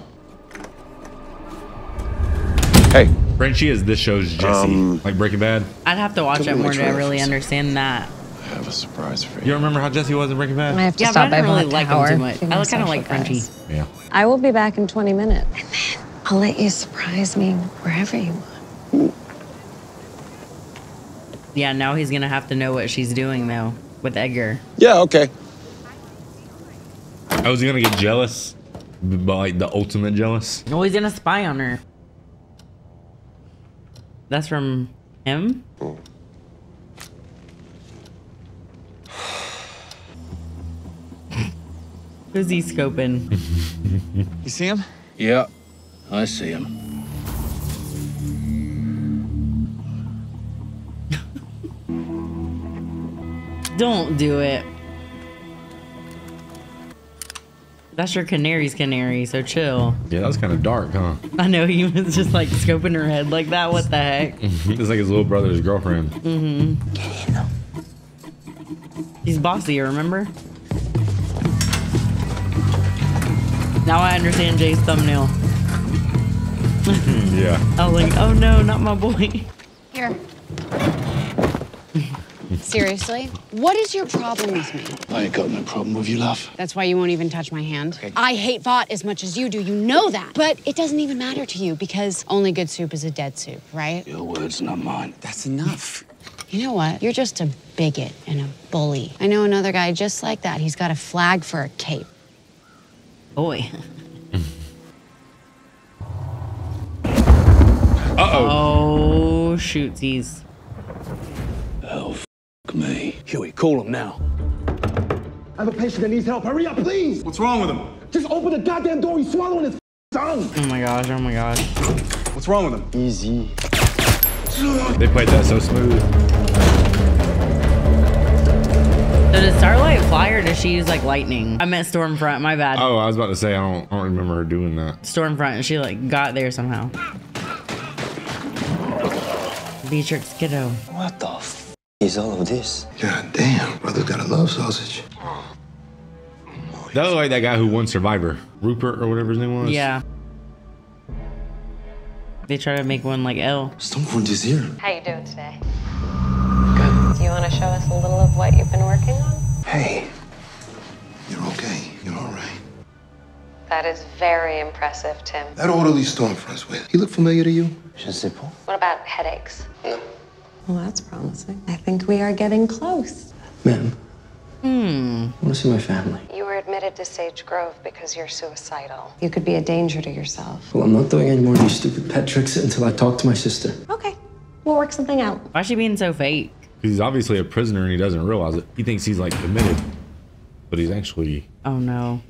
Hey. Frenchie is this show's Jesse. Like Breaking Bad? I'd have to watch it more to really understand that. I have a surprise for you. You remember how Jesse was in Breaking Bad? I have to stop. But I don't really like him too much. I kind of like Frenchie. Yeah. I will be back in 20 minutes. And then I'll let you surprise me wherever you want. Yeah, now he's going to have to know what she's doing, though, with Edgar. Yeah, okay. I was going to get jealous, but like the ultimate jealous. No, he's going to spy on her. That's from him? Oh. Who's he scoping? You see him? Yeah, I see him. Don't do it. That's your canary's canary, so chill. Yeah, that was kind of dark, huh? I know, he was just like scoping her head like that. What the heck? It's like his little brother's girlfriend. Mm-hmm. Get in though. He's bossy, remember? Now I understand Jay's thumbnail. Yeah. I was like, oh no, not my boy. Here. Seriously? What is your problem with me? I ain't got no problem with you, love. That's why you won't even touch my hand. Okay. I hate Vought as much as you do, you know that. But it doesn't even matter to you because only good soup is a dead soup, right? Your words, not mine. That's enough. You know what? You're just a bigot and a bully. I know another guy just like that. He's got a flag for a cape. Boy. Oh, shootsies. Oh, f me. Huey, call him now. I have a patient that needs help. Hurry up, please. What's wrong with him? Just open the goddamn door. He's swallowing his tongue. Oh, my gosh. Oh, my gosh. What's wrong with him? Easy. They played that so smooth. So does Starlight fly or does she use like lightning? I meant Stormfront, my bad. Oh, I was about to say, I don't remember her doing that. Stormfront, and she like got there somehow. Beatrix Kiddo. What the f is all of this? God damn, brother's got a love sausage. That was like that guy who won Survivor. Rupert or whatever his name was. Yeah. They try to make one like L. Stormfront is here. How you doing today? Do you want to show us a little of what you've been working on? Hey, you're okay. You're all right. That is very impressive, Tim. That orderly Stormfront's with. He look familiar to you? Je ne sais pas. What about headaches? No. Well, that's promising. I think we are getting close. Ma'am. I want to see my family. You were admitted to Sage Grove because you're suicidal. You could be a danger to yourself. Well, I'm not doing any more of these stupid pet tricks until I talk to my sister. Okay. We'll work something out. Why is she being so fake? He's obviously a prisoner and he doesn't realize it. He thinks he's like committed, but he's actually... Oh no.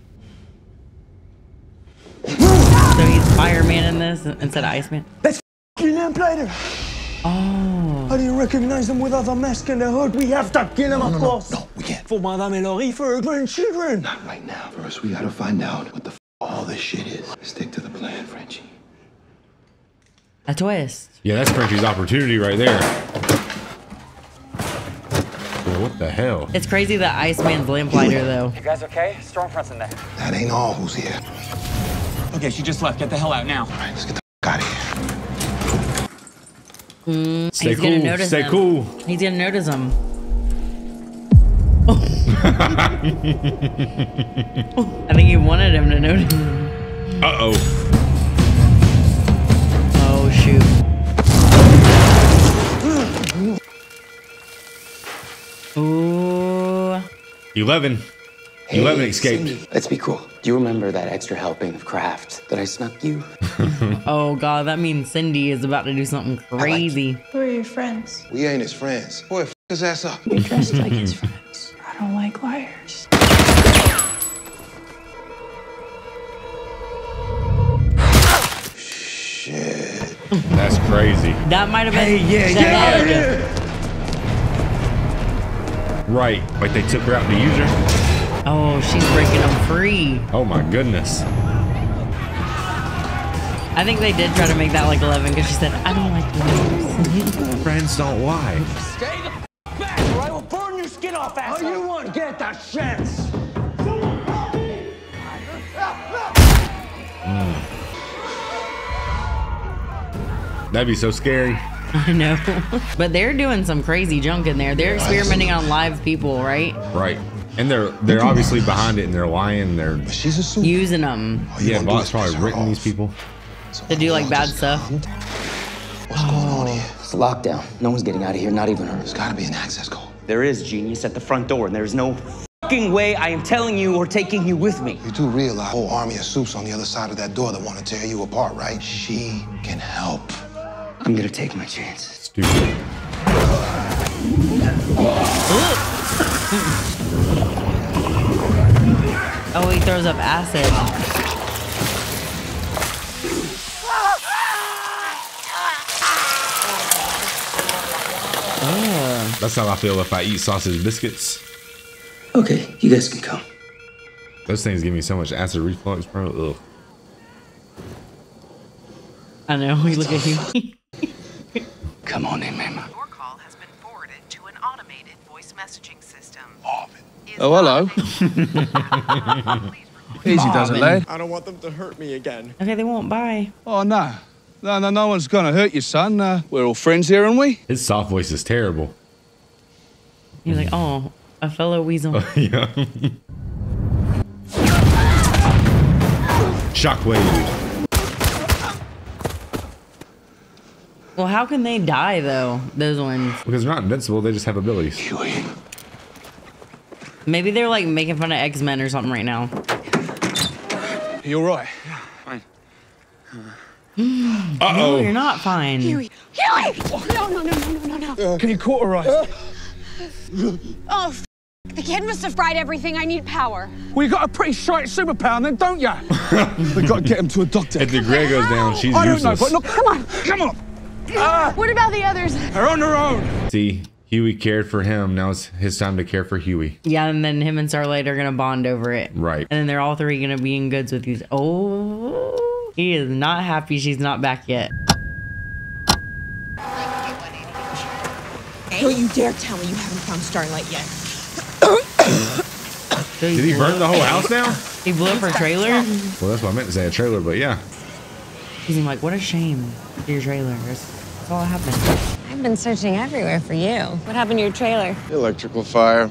So he's fireman in this instead of Iceman? That's f***ing Lamplighter. Oh. How do you recognize them without a mask and a hood? We have to kill him, of course. No, we can't. For Madame and Laurie, for her grandchildren. Not right now. First, we gotta find out what the f*** all this shit is. Stick to the plan, Frenchie. A twist. Yeah, that's Frenchie's opportunity right there. What the hell? It's crazy that Iceman's Lamplighter, though. You guys okay? Stormfront's in there. That ain't all who's here. Okay, she just left. Get the hell out now. All right, let's get the f*** out of here. Stay cool. Stay cool. He's gonna notice him. Oh. I think he wanted him to notice. Uh-oh. Oh, shoot. Ooh. 11. You haven't escaped. Cindy, let's be cool. Do you remember that extra helping of Kraft that I snuck you? Oh, God, that means Cindy is about to do something crazy. Who are your friends? We ain't his friends. Boy, f*** his ass up. You're dressed like his friends. I don't like liars. Shit. That's crazy. That might have been... Hey, yeah. Right, like they took her out to use her. Oh, she's breaking them free. Oh my goodness. I think they did try to make that like 11 because she said, I don't like liars. Friends don't lie. Stay the f back or I will burn your skin off, asshole. Oh, you won't get the chance. Someone help me. That'd be so scary. I know. But they're doing some crazy junk in there. They're experimenting on live people, right? Right. And they're obviously behind it, and they're lying. They're using them. Yeah, Vought's probably written these people to do like bad stuff. What's going on here? It's a lockdown. No one's getting out of here, not even her. There's got to be an access code. There is, genius, at the front door, and there's no fucking way I am telling you or taking you with me. You do realize a whole army of soups on the other side of that door that want to tear you apart, right? She can help. I'm gonna take my chance. Stupid. Oh, he throws up acid. Oh. That's how I feel if I eat sausage biscuits. Okay, you guys can come. Those things give me so much acid reflux, bro. Ugh. I know, we look at you. Come on in, ma'am. Your call has been forwarded to an automated voice messaging system. Oh, hello. Easy does it, lad. I don't want them to hurt me again. Okay, they won't. Bye. Oh, no. No, no one's gonna hurt you, son. We're all friends here, aren't we? His soft voice is terrible. You're like, oh, a fellow weasel. Yeah. Shockwave. Well, how can they die, though, those ones? Because they're not invincible. They just have abilities. Huey. Maybe they're like making fun of X-Men or something right now. You're right. Yeah, fine. Uh-oh. No, you're not fine. Huey! Huey! No, no, no, no, no, no. Can you cauterize? Oh, f the kid must have fried everything. I need power. Well, you got a pretty shite superpower then, don't ya? We got to get him to a doctor. If the Grey goes down, she's useless. I don't know, but look, come on, come on. What about the others? They're on their own. See? Huey cared for him. Now it's his time to care for Huey. Yeah, and then him and Starlight are going to bond over it. Right. And then they're all three going to be in goods with these. Oh, he is not happy she's not back yet. Don't you dare tell me you haven't found Starlight yet. Did he burn the whole house now? He blew up her trailer? Well, that's what I meant to say, a trailer, but yeah. He's like, what a shame for your trailer. That's all happened. I've been searching everywhere for you. What happened to your trailer? The electrical fire.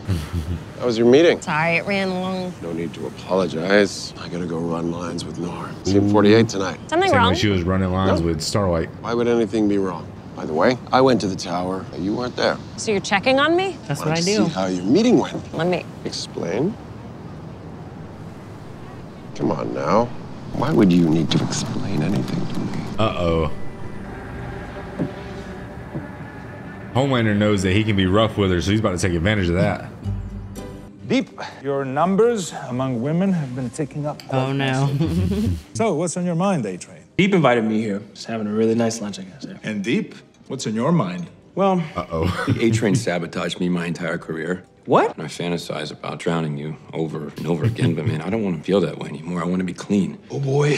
That was your meeting. Sorry, it ran long. No need to apologize. I gotta go run lines with Noir. Team 48 tonight. Something wrong? When she was running lines with Starlight. Why would anything be wrong? By the way, I went to the tower. You weren't there. So you're checking on me? That's what I do. See how your meeting went. Let me explain. Come on now. Why would you need to explain anything to me? Uh-oh. Homelander knows that he can be rough with her, so he's about to take advantage of that. Deep, your numbers among women have been ticking up. Oh, no. So, what's on your mind, A-Train? Deep invited me here. Just having a really nice lunch, I guess. Yeah. And Deep, what's on your mind? Well, A-Train sabotaged me my entire career. What? And I fantasize about drowning you over and over again, but man, I don't want to feel that way anymore. I want to be clean. Oh, boy.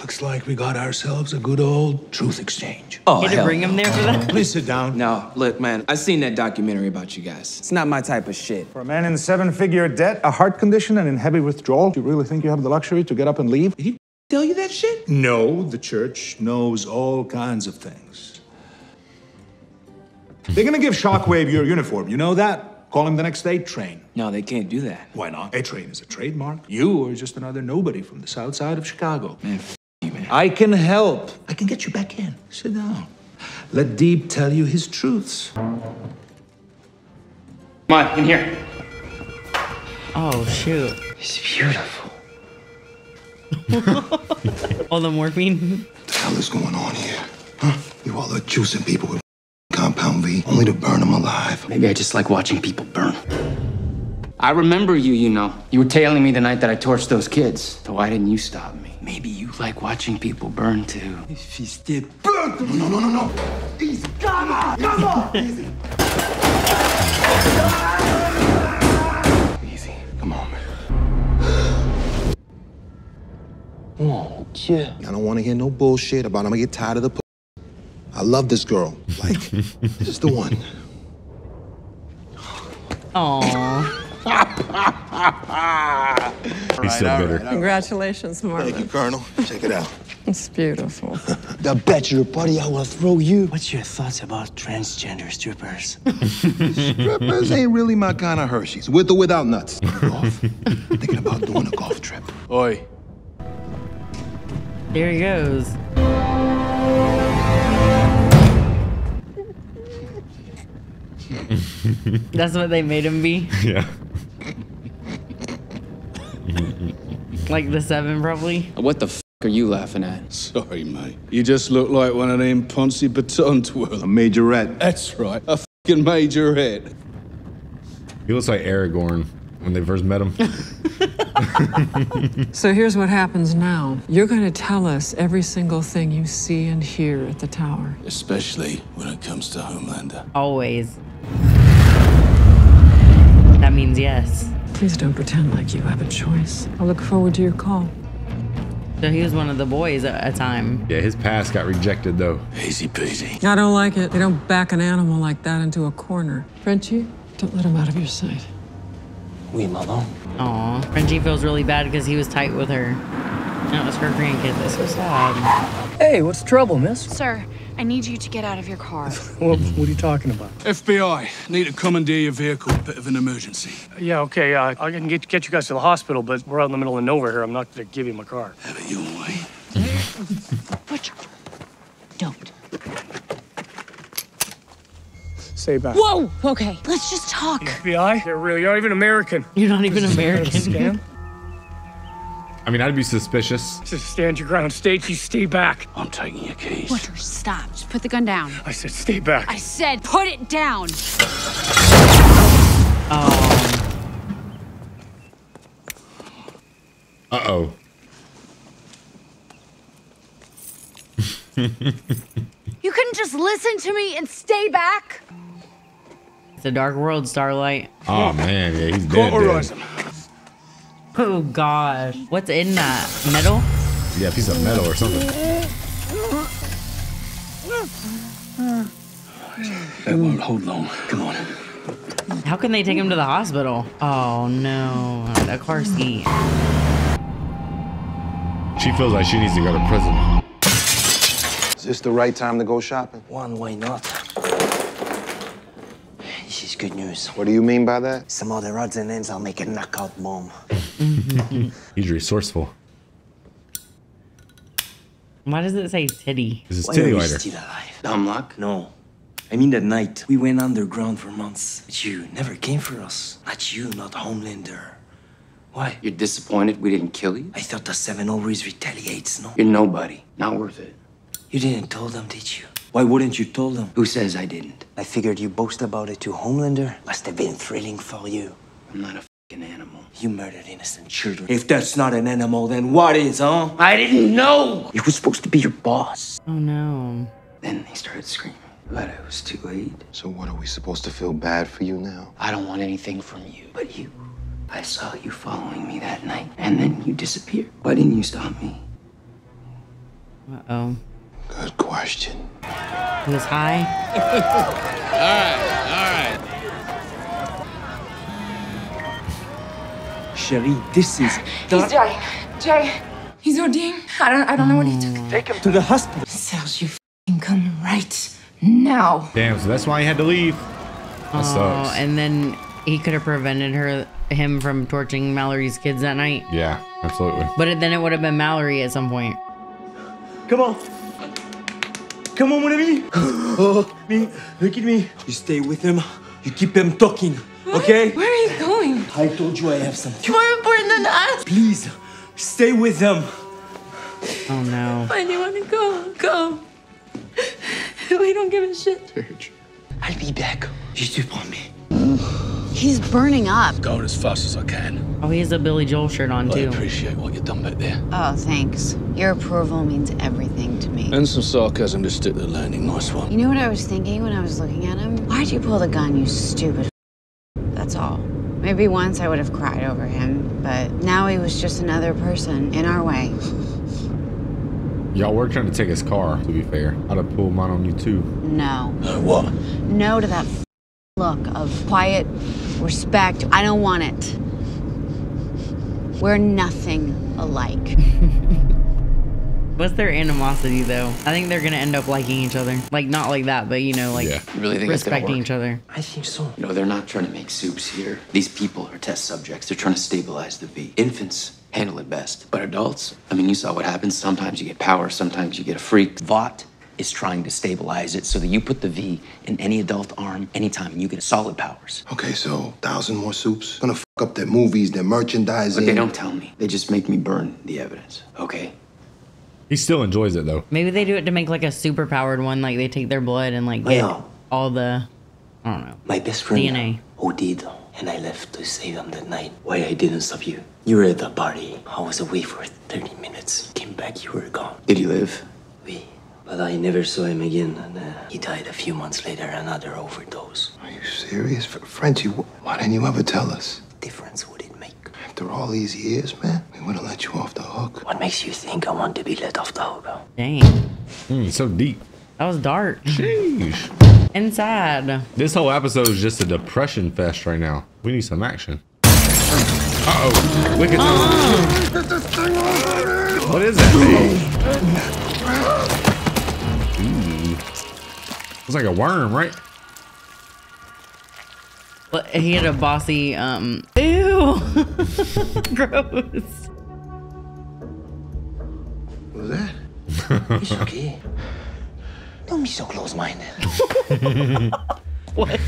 Looks like we got ourselves a good old truth exchange. Oh, did you bring him there for that? Please sit down. No, look, man, I seen that documentary about you guys. It's not my type of shit. For a man in 7-figure debt, a heart condition, and in heavy withdrawal, do you really think you have the luxury to get up and leave? Did he tell you that shit? No, the church knows all kinds of things. They're gonna give Shockwave your uniform, you know that? Call him the next A-Train. No, they can't do that. Why not? A-Train is a trademark. You are just another nobody from the south side of Chicago. Man, I can help. I can get you back in. Sit down. Let Deep tell you his truths. Come on, in here. Oh, shoot. is beautiful. All the morphine? What the hell is going on here? Huh? You all are juicing people with Compound V only to burn them alive. Maybe I just like watching people burn. I remember you, you know. You were tailing me the night that I torched those kids. So why didn't you stop me? Maybe you like watching people burn, too. If he's dead, burn! No, no, no, no, no! He's gone! Come on! Easy. Easy. Come on, man. Oh, shit. I don't want to hear no bullshit about I'm gonna get tired of the I love this girl. Like, this is the one. Aww. He's so bitter. Right. Congratulations, Marvin. Thank you, Colonel. Check it out. It's beautiful. The bachelor party I will throw you. What's your thoughts about transgender strippers? Strippers ain't really my kind of Hershey's, with or without nuts. Golf. Thinking about doing a golf trip. Oi. There he goes. That's what they made him be? Yeah. Like the seven, probably. What the f are you laughing at? Sorry, mate. You just look like one of them Poncy Baton twirlers. A majorette. That's right. A fucking majorette. He looks like Aragorn when they first met him. So here's what happens now. You're going to tell us every single thing you see and hear at the tower. Especially when it comes to Homelander. Always. That means yes. Please don't pretend like you have a choice. I look forward to your call. So he was one of the boys at a time. Yeah, his past got rejected, though. Easy peasy. I don't like it. They don't back an animal like that into a corner. Frenchie, don't let him out of your sight. Oui, maman. Aw. Frenchie feels really bad because he was tight with her. That was her grandkid. That's so sad. Hey, what's the trouble, miss? Sir, I need you to get out of your car. What are you talking about? FBI, need to commandeer your vehicle. Bit of an emergency. Yeah, okay, I can get you guys to the hospital, but we're out in the middle of nowhere here. I'm not gonna give you my car. Have it your way. Butcher, don't. Say back. Whoa, okay, let's just talk. FBI, they really are even American. You're not even American. Scam? I mean, I'd be suspicious. Just stand your ground. Stage, you stay back. I'm taking your keys. Butcher, stop. Just put the gun down. I said stay back. I said put it down. Oh. Uh-oh. You couldn't just listen to me and stay back? It's a dark world, Starlight. Oh, man. Yeah, he's dead. Oh gosh, what's in that? Metal? Yeah, a piece of metal or something. That won't hold long. Come on. How can they take him to the hospital? Oh no, a car seat. She feels like she needs to go to prison. Is this the right time to go shopping? One way not. This is good news. What do you mean by that? Some other odds and ends, I'll make a knockout bomb. He's resourceful. Why does it say titty? This is titty lighter. Why are you still alive? Dumb luck? No. I mean that night, we went underground for months. But you never came for us. Not you, not Homelander. Why? You're disappointed we didn't kill you? I thought the Seven always retaliates, no? You're nobody. Not worth it. You didn't tell them, did you? Why wouldn't you tell them? Who says I didn't? I figured you boast about it to Homelander. Must have been thrilling for you. I'm not a fucking animal. You murdered innocent children. If that's not an animal, then what is, huh? I didn't know! He was supposed to be your boss. Oh, no. Then he started screaming. But it was too late. So what, are we supposed to feel bad for you now? I don't want anything from you. But you. I saw you following me that night. And then you disappeared. Why didn't you stop me? Uh-oh. Good question. He was high. All right. Chérie, this is... He's dry. Jay, he's ODing. I don't know what he took. Take him to the hospital. Serge, you f***ing come right now. Damn, so that's why he had to leave. That sucks. And then he could have prevented him from torching Mallory's kids that night. Yeah, absolutely. But then it would have been Mallory at some point. Come on. Come on, mon ami. Oh, me. Look at me. You stay with him. You keep him talking, okay? Where are you going? I told you I have something. More important abandoned us. Please, stay with them. Oh no. Why do you want to go? Go. We don't give a shit. Sage, I'll be back. Je te promets. He's burning up. Going as fast as I can. Oh, he has a Billy Joel shirt on, too. I appreciate what you've done back there. Oh, thanks. Your approval means everything to me. And some sarcasm to stick to the landing. Nice one. You know what I was thinking when I was looking at him? Why'd you pull the gun, you stupid That's all. Maybe once I would have cried over him, but now he was just another person in our way. Y'all were trying to take his car, to be fair. I'd have pulled mine on you, too. No. No what? No to that look of quiet respect. I don't want it. We're nothing alike. What's their animosity, though? I think they're going to end up liking each other. Like, not like that, but, you know, like, yeah. You really think respecting each other. I think so. No, they're not trying to make soups here. These people are test subjects. They're trying to stabilize the V. Infants handle it best. But adults, I mean, you saw what happens. Sometimes you get power. Sometimes you get a freak. Vought is trying to stabilize it so that you put the V in any adult arm anytime and you get solid powers. Okay, so 1,000 more soups. Gonna fuck up their movies, their merchandising. But they don't tell me. They just make me burn the evidence, okay? He still enjoys it, though. Maybe they do it to make, like, a super-powered one. Like, they take their blood and, like, get all the, I don't know, my best friend DNA. Who did, and I left to save him that night. Why I didn't stop you? You were at the party. I was away for 30 minutes. Came back, you were gone. Did he live? Oui. But I never saw him again, and he died a few months later, another overdose. Are you serious? Frenchie, why didn't you ever tell us? What difference would it make? After all these years, man, we wouldn't let you off the hook. What makes you think I want to be let off the hook? Dang. So deep. That was dark. Jeez. Inside. This whole episode is just a depression fest right now. We need some action. Uh-oh. Wicked. What is that thing? It's like a worm, right? But he had a bossy, ew. Gross. What was that? It's okay. Don't be so close-minded. What?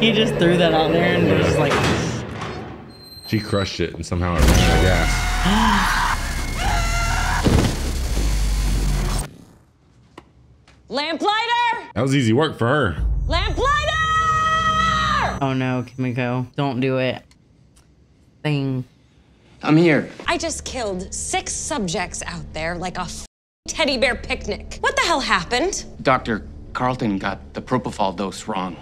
He just threw that out there and was just like. She crushed it and somehow it ran out of gas. Lamplighter! That was easy work for her. Lamplighter! Oh no, Kimiko. Don't do it. Thing. I'm here. I just killed 6 subjects out there like a teddy bear picnic. What the hell happened? Dr. Carlton got the propofol dose wrong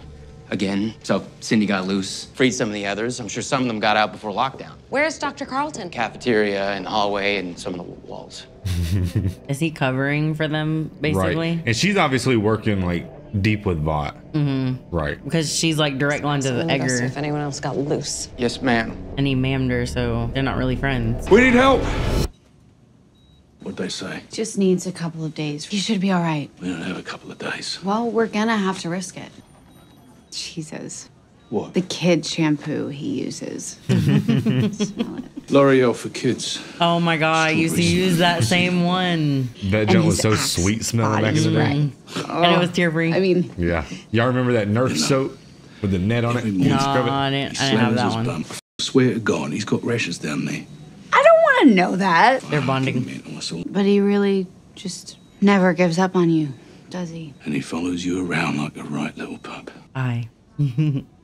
again, so Cindy got loose, freed some of the others. I'm sure some of them got out before lockdown. Where's Dr. Carlton? Cafeteria and hallway and some of the walls. Is he covering for them, basically? Right. And she's obviously working, like, deep with Vought. Mm-hmm. Right. Because she's, like, direct line to the Edgar. If anyone else got loose. Yes, ma'am. And he ma'amed her, so they're not really friends. We need help. What'd they say? Just needs a couple of days. You should be all right. We don't have a couple of days. Well, we're gonna have to risk it. Jesus. What? The kid shampoo he uses. L'Oreal for kids. Oh my God, I used to use that same one. That junk was so sweet smelling back in the day. And it was tear free. I mean. Yeah. Y'all remember that Nerf soap with the net on it? No, I didn't have that one. I swear to God, he's got rashes down there. Know that they're bonding, but he really just never gives up on you, does he? And he follows you around like a right little pup. Aye.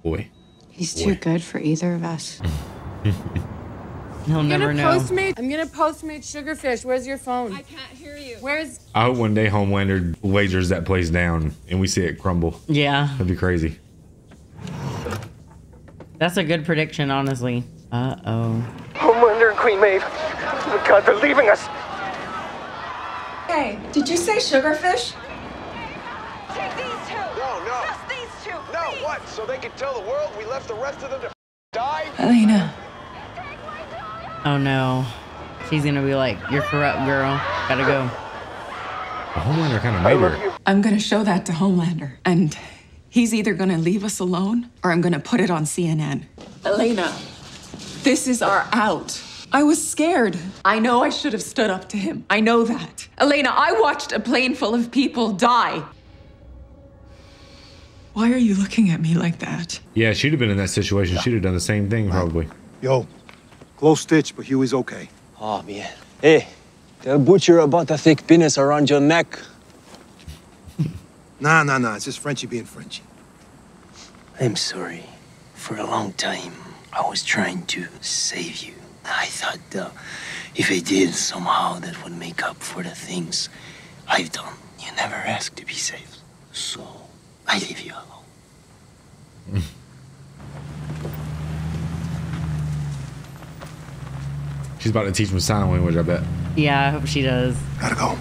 Boy, he's too good for either of us. He'll never know. I'm gonna Postmate Sugarfish. Where's your phone? I can't hear you. Where's? I hope one day Homelander wagers that place down and we see it crumble. Yeah, that'd be crazy. That's a good prediction, honestly. Uh-oh. Homelander and Queen Maeve. Oh my God, they're leaving us. Hey, did you say Sugarfish? Take these two. No, no. Just these two. Please. No, what? So they could tell the world we left the rest of them to die? Elena. Oh no. She's gonna be like, you're corrupt, girl. Gotta go. The Homelander kind of made her. I'm gonna show that to Homelander. And he's either gonna leave us alone or I'm gonna put it on CNN. Elena, this is our out. I was scared. I know I should have stood up to him. I know that. Elena, I watched a plane full of people die. Why are you looking at me like that? Yeah, she'd have been in that situation. Yeah. She'd have done the same thing, probably. Yo, close stitch, but Huey's okay. Oh, man. Hey, tell Butcher about the thick penis around your neck. Nah. It's just Frenchie being Frenchie. I'm sorry. For a long time, I was trying to save you. I thought if I did, somehow that would make up for the things I've done. You never asked to be saved. So I leave you alone. She's about to teach him sign language, I bet. Yeah, I hope she does. Gotta go.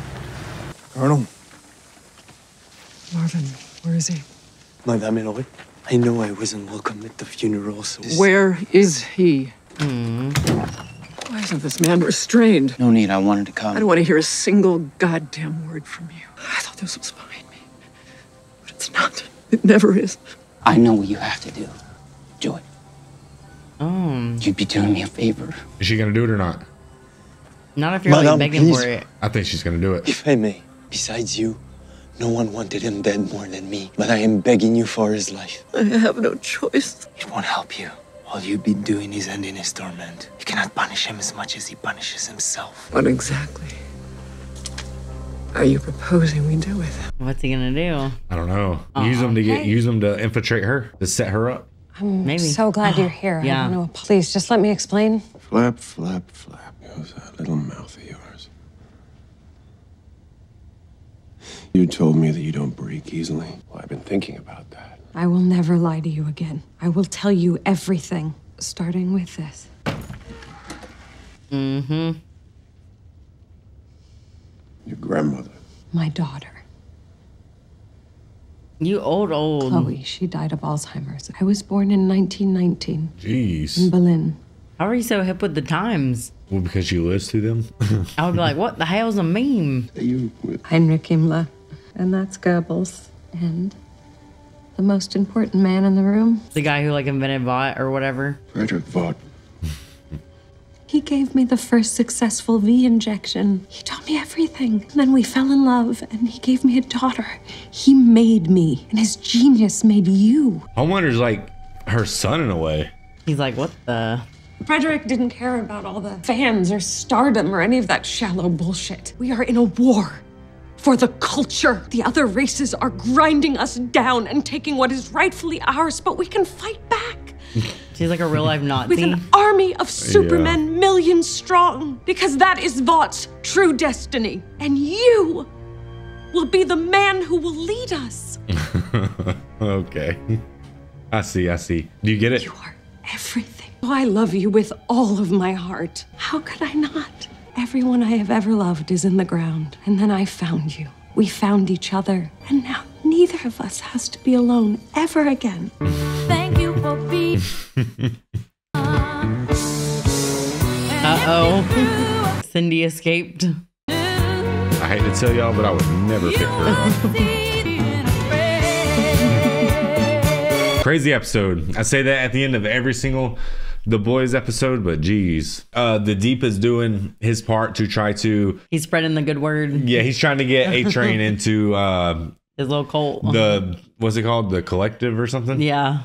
Colonel. Marvin, where is he? Madame Eloi, I know I wasn't welcome at the funeral, so... Where is he? Why isn't this man restrained? No need, I wanted to come. I don't want to hear a single goddamn word from you. I thought this was behind me. But it's not. It never is. I know what you have to do. Do it. You'd be doing me a favor. Is she going to do it or not? Not if you're like begging for it. I think she's going to do it. If I may, besides you, no one wanted him dead more than me. But I am begging you for his life. I have no choice. It won't help you. All you've been doing is ending his torment. You cannot punish him as much as he punishes himself. What exactly are you proposing we do with him? What's he gonna do? I don't know. Use him to infiltrate her, to set her up. I'm so glad you're here. Yeah. I don't know. Please just let me explain. Flap, flap, flap. How's that little mouth of yours? You told me that you don't break easily. Well, I've been thinking about that. I will never lie to you again. I will tell you everything, starting with this. Your grandmother. My daughter. You old. Chloe, she died of Alzheimer's. I was born in 1919. Jeez. In Berlin. How are you so hip with the times? Well, because you lives through them. I would be like, what the hell's a meme? Are you with Heinrich Himmler? And that's Goebbels. And... the most important man in the room. The guy who like invented Vought or whatever. Frederick Vought. He gave me the first successful V injection. He taught me everything. And then we fell in love and he gave me a daughter. He made me and his genius made you. Homelander's like her son in a way. He's like, what the? Frederick didn't care about all the fans or stardom or any of that shallow bullshit. We are in a war. For the culture. The other races are grinding us down and taking what is rightfully ours, but we can fight back. She's like a real life Nazi. With an army of supermen, millions strong, because that is Vought's true destiny. And you will be the man who will lead us. Okay. I see. Do you get it? You are everything. Oh, I love you with all of my heart. How could I not? Everyone I have ever loved is in the ground. And then I found you. We found each other. And now neither of us has to be alone ever again. Thank you for being. Cindy escaped. I hate to tell y'all, but I would never pick her up. Crazy episode. I say that at the end of every single The Boys episode, but geez. The Deep is doing his part to try to... He's spreading the good word. Yeah, he's trying to get A-Train into... his little cult. The, what's it called? The Collective or something? Yeah.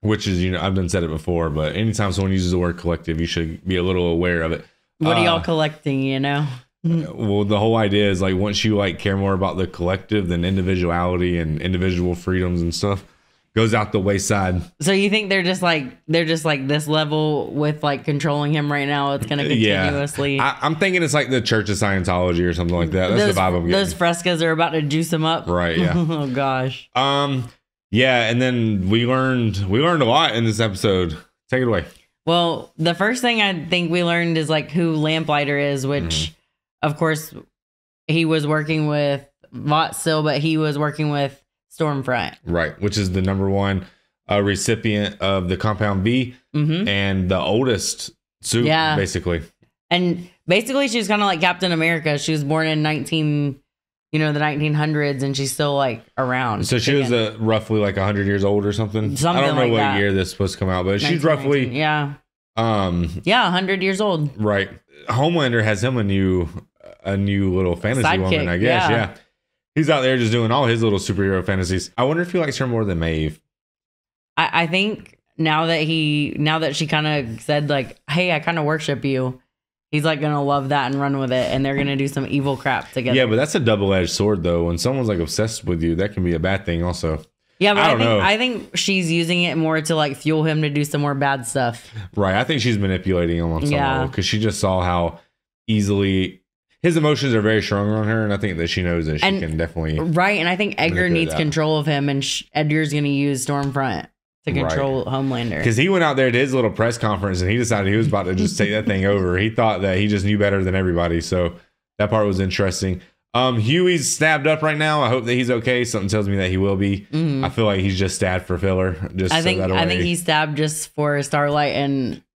Which is, you know, I've done said it before, but anytime someone uses the word collective, you should be a little aware of it. What are y'all collecting, you know? Well, the whole idea is like, once you like care more about the collective than individuality and individual freedoms and stuff, goes out the wayside. So you think they're just like this level with like controlling him right now? It's gonna continuously. Yeah. I'm thinking it's like the Church of Scientology or something like that. That's the vibe I'm getting. Those frescas are about to juice him up, right? Yeah. Oh gosh. Yeah, and then we learned a lot in this episode. Take it away. Well, the first thing I think we learned is like who Lamplighter is, which of course he was working with Vought still, but he was working with Stormfront, right, which is the #1 recipient of the Compound V and the oldest suit, basically. And basically, she was kind of like Captain America. She was born in 19 you know, the 1900s, and she's still like around. So she was roughly like 100 years old or something. I don't know like what year this was supposed to come out, but she's roughly 19, yeah. 100 years old. Right. Homelander has him a new little fantasy sidekick, woman, I guess. Yeah. Yeah. He's out there just doing all his little superhero fantasies. I wonder if he likes her more than Maeve. I think now that she kind of said like, hey, I kind of worship you, he's like going to love that and run with it. And they're going to do some evil crap together. Yeah, but that's a double-edged sword, though. When someone's like obsessed with you, that can be a bad thing also. Yeah, but I think she's using it more to like fuel him to do some more bad stuff. Right. I think she's manipulating him on some level because she just saw how easily his emotions are very strong on her. And I think that she knows that she can definitely. Right. And I think Edgar needs control of him, and Edgar's going to use Stormfront to control Homelander. Because he went out there to his little press conference and he decided he was about to just take that thing over. He thought that he just knew better than everybody. So that part was interesting. Huey's stabbed up right now. I hope that he's okay. Something tells me that he will be. Mm-hmm. I feel like he's just stabbed for filler. I think he's stabbed just for Starlight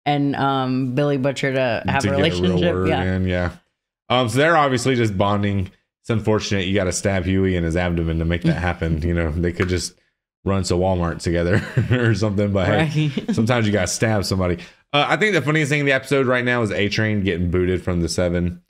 and Billy Butcher to have a relationship. Get a real word in, yeah. So they're obviously just bonding. It's unfortunate you got to stab Huey in his abdomen to make that happen. You know, they could just run to Walmart together or something. But hey, sometimes you got to stab somebody. I think the funniest thing in the episode right now is A-Train getting booted from the 7.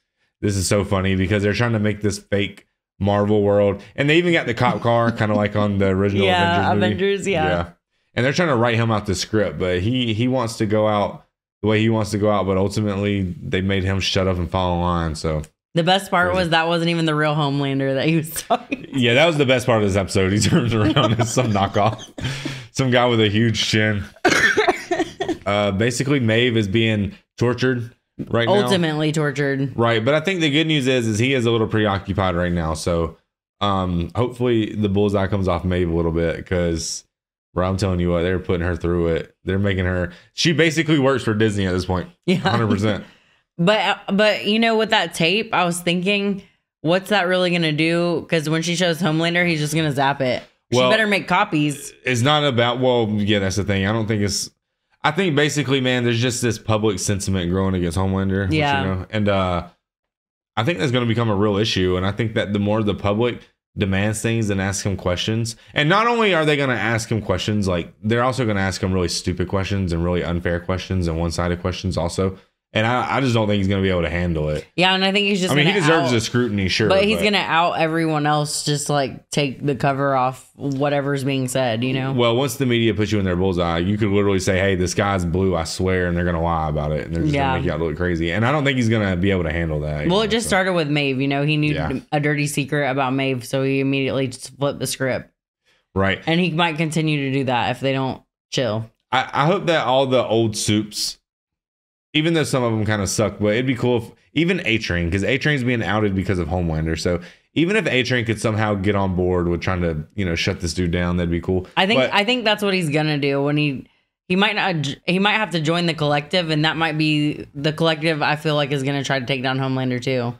This is so funny because they're trying to make this fake Marvel world. And they even got the cop car, kind of like on the original Avengers movie. Yeah. And they're trying to write him out the script, but he wants to go out the way he wants to go out. But ultimately, they made him shut up and follow line. So the best part was that wasn't even the real Homelander that he was talking to. Yeah, that was the best part of this episode. He turns around and some knockoff. Some guy with a huge chin. Basically, Maeve is being tortured. Ultimately tortured. Right. But I think the good news is he is a little preoccupied right now. So hopefully the bullseye comes off Maeve a little bit, because I'm telling you what, they're putting her through it. They're making her. She basically works for Disney at this point. Yeah. 100%. But you know, with that tape, I was thinking, what's that really going to do? Because when she shows Homelander, he's just going to zap it. Well, she better make copies. It's not about. Well, yeah, that's the thing. I don't think it's. I think basically, man, there's just this public sentiment growing against Homelander. Yeah. Which, you know, and I think that's going to become a real issue. And I think that the more the public demands things and asks him questions, and not only are they going to ask him questions, like they're also going to ask him really stupid questions and really unfair questions and one-sided questions also. And I just don't think he's going to be able to handle it. Yeah, and I think he's just. I mean, he deserves the scrutiny, sure. But he's going to out everyone else, just like take the cover off whatever's being said, you know? Well, once the media puts you in their bullseye, you could literally say, hey, the sky's blue, I swear, and they're going to lie about it. And they're just going to make you out look crazy. And I don't think he's going to be able to handle that. Well, it just started with Maeve, you know? He knew a dirty secret about Maeve, so he immediately just flipped the script. Right. And he might continue to do that if they don't chill. I hope that all the old soups, even though some of them kind of suck, but it'd be cool if even A-Train, because A-Train's being outed because of Homelander. So even if A-Train could somehow get on board with trying to, you know, shut this dude down, that'd be cool. I think that's what he's gonna do when he might have to join the collective, and that might be the collective. I feel like is gonna try to take down Homelander too.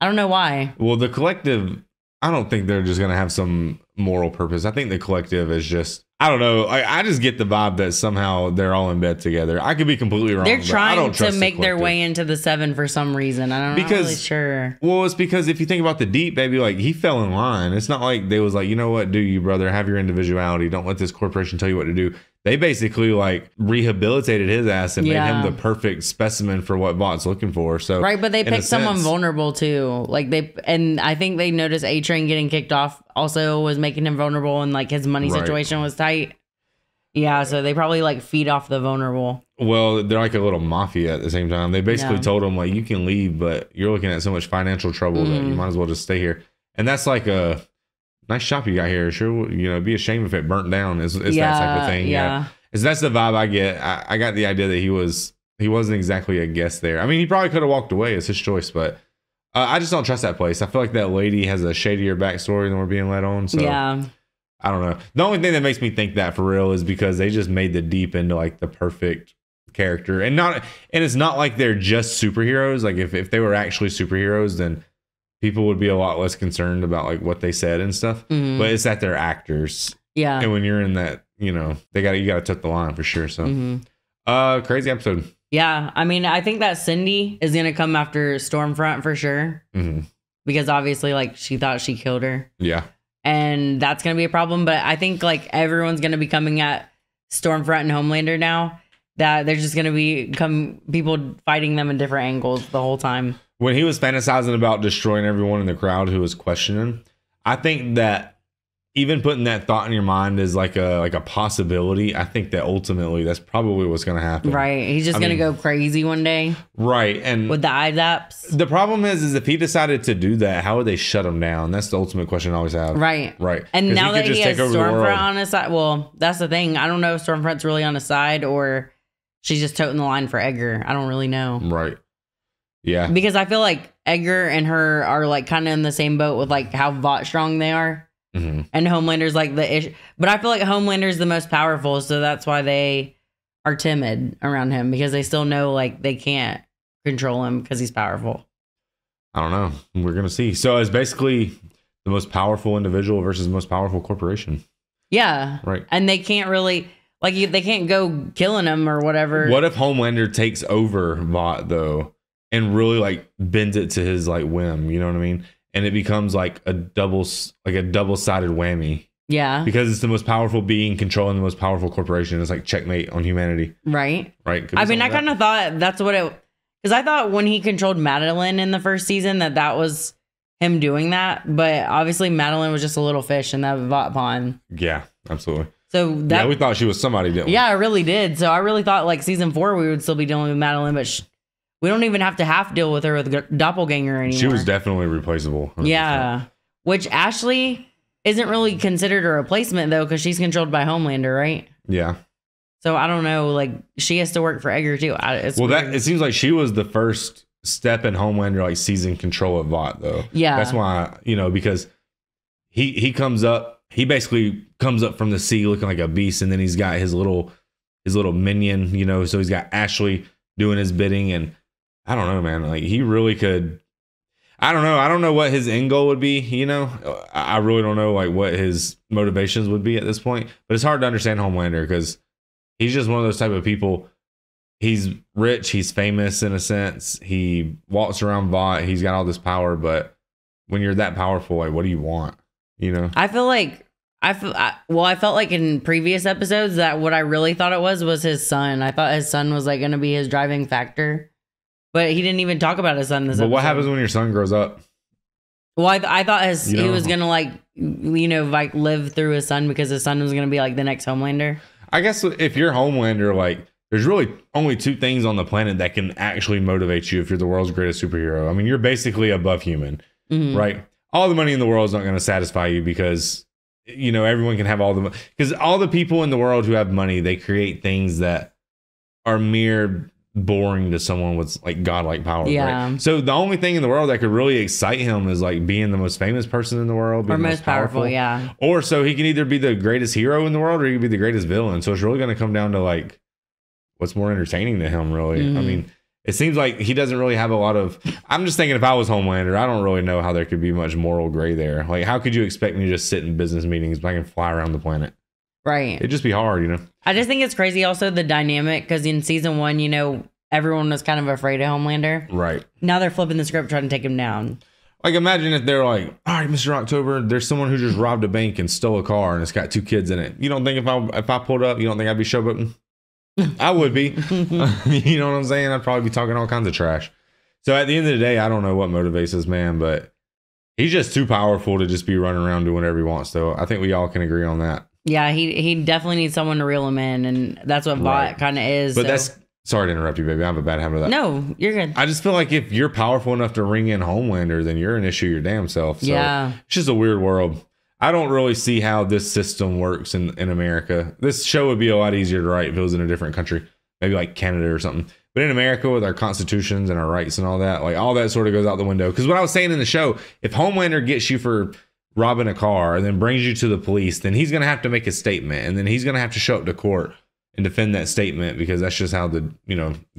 I don't know why. Well, the collective, I don't think they're just gonna have some moral purpose. I think the collective is just. I don't know. I just get the vibe that somehow they're all in bed together. I could be completely wrong. They're trying to make their way into the 7 for some reason. I'm not really sure. Well, it's because if you think about the Deep, baby, like he fell in line. It's not like they was like, you know what, do you, brother? Have your individuality. Don't let this corporation tell you what to do. They basically like rehabilitated his ass and made him the perfect specimen for what Vought's looking for. So right, but they picked someone vulnerable too. Like I think they noticed A-Train getting kicked off also was making him vulnerable, and like his money situation was tight. Yeah, so they probably like feed off the vulnerable. Well, they're like a little mafia at the same time. They basically told him like, you can leave, but you're looking at so much financial trouble that you might as well just stay here. And that's like a nice shop you got here. Sure, you know, it'd be a shame if it burnt down. It's that type of thing. Yeah. So that's the vibe I get. I got the idea that he wasn't exactly a guest there. I mean, he probably could have walked away. It's his choice, but I just don't trust that place. I feel like that lady has a shadier backstory than we're being let on. So yeah. I don't know. The only thing that makes me think that for real is because they just made the Deep into like the perfect character, and it's not like they're just superheroes. Like if they were actually superheroes, then people would be a lot less concerned about like what they said and stuff. Mm-hmm. But it's that they're actors. Yeah. And when you're in that, you know, you gotta tip the line for sure. So crazy episode. Yeah. I mean, I think that Cindy is gonna come after Stormfront for sure. Mm-hmm. because obviously like she thought she killed her. Yeah. And that's going to be a problem. But I think like everyone's going to be coming at Stormfront and Homelander now, that they're just going to become people fighting them in different angles the whole time. When he was fantasizing about destroying everyone in the crowd who was questioning, I think that even putting that thought in your mind is like a possibility. I think that ultimately that's probably what's going to happen. Right. He's just going to go crazy one day. Right. And with the IDAPs. The problem is if he decided to do that, how would they shut him down? That's the ultimate question I always have. Right. Right. And now that he has Stormfront on his side. Well, that's the thing. I don't know if Stormfront's really on his side or she's just toting the line for Edgar. I don't really know. Right. Yeah. Because I feel like Edgar and her are like kind of in the same boat with like how Vought strong they are. Mm-hmm. And Homelander's like the issue, but I feel like Homelander's the most powerful, so that's why they are timid around him, because they still know like they can't control him because he's powerful. I don't know. We're gonna see. So it's basically the most powerful individual versus the most powerful corporation. Yeah, right. And they can't really like they can't go killing him or whatever. What if Homelander takes over Vought though and really like bends it to his like whim? You know what I mean? And it becomes like a double-sided whammy. Yeah. Because it's the most powerful being controlling the most powerful corporation. It's like checkmate on humanity. Right. Right. I mean, I kind of thought that's what it... Because I thought when he controlled Madeline in the first season that was him doing that. But obviously Madeline was just a little fish in that Vought pond. Yeah, absolutely. So that... Yeah, we thought she was somebody, didn't we? Yeah, I really did. So I really thought like season 4 we would still be dealing with Madeline, but... We don't even have to deal with her with Doppelganger anymore. She was definitely replaceable. 100%. Yeah. Which Ashley isn't really considered a replacement, though, because she's controlled by Homelander, right? Yeah. So I don't know. Like, she has to work for Edgar, too. Well, it seems like she was the first step in Homelander, like, seizing control of Vought, though. Yeah. That's why, you know, because he comes up. He basically comes up from the sea looking like a beast, and then he's got his little minion, you know. So he's got Ashley doing his bidding, and... I don't know, man. Like, he really could. I don't know. I don't know what his end goal would be, you know? I really don't know, like, what his motivations would be at this point. But it's hard to understand Homelander because he's just one of those type of people. He's rich. He's famous in a sense. He walks around Vought. He's got all this power. But when you're that powerful, like, what do you want? You know? I feel like. I felt like in previous episodes that what I really thought it was his son. I thought his son was, like, going to be his driving factor. But he didn't even talk about his son this episode. But what happens when your son grows up? Well, I thought he was going to, like, you know, like, live through his son because his son was going to be, like, the next Homelander. I guess if you're Homelander, like, there's really only two things on the planet that can actually motivate you if you're the world's greatest superhero. I mean, you're basically above human, mm-hmm. right? All the money in the world is not going to satisfy you because, you know, everyone can have all the money. Because all the people in the world who have money, they create things that are mere... boring to someone with like godlike power. Yeah. Right? So the only thing in the world that could really excite him is like being the most famous person in the world, being or most powerful. Yeah. Or so he can either be the greatest hero in the world or he can be the greatest villain. So it's really going to come down to like what's more entertaining to him, really. Mm-hmm. I mean, it seems like he doesn't really have a lot of. I'm just thinking if I was Homelander, I don't really know how there could be much moral gray there. Like, how could you expect me to just sit in business meetings if I can fly around the planet? Right. It'd just be hard, you know? I just think it's crazy also the dynamic, because in season 1, you know, everyone was kind of afraid of Homelander. Right. Now they're flipping the script trying to take him down. Like, imagine if they're like, all right, Mr. October, there's someone who just robbed a bank and stole a car and it's got 2 kids in it. You don't think if I pulled up, you don't think I'd be showboating? I would be. You know what I'm saying? I'd probably be talking all kinds of trash. So at the end of the day, I don't know what motivates this man, but he's just too powerful to just be running around doing whatever he wants. So I think we all can agree on that. Yeah, he definitely needs someone to reel him in, and that's what Vought kind of is. But that's... Sorry to interrupt you, baby. I have a bad habit of that. No, you're good. I just feel like if you're powerful enough to ring in Homelander, then you're an issue your damn self. So yeah. It's just a weird world. I don't really see how this system works in America. This show would be a lot easier to write if it was in a different country. Maybe like Canada or something. But in America, with our constitutions and our rights and all that, like all that sort of goes out the window. Because what I was saying in the show, if Homelander gets you for... robbing a car and then brings you to the police, then he's going to have to make a statement, and then he's going to have to show up to court and defend that statement, because that's just how the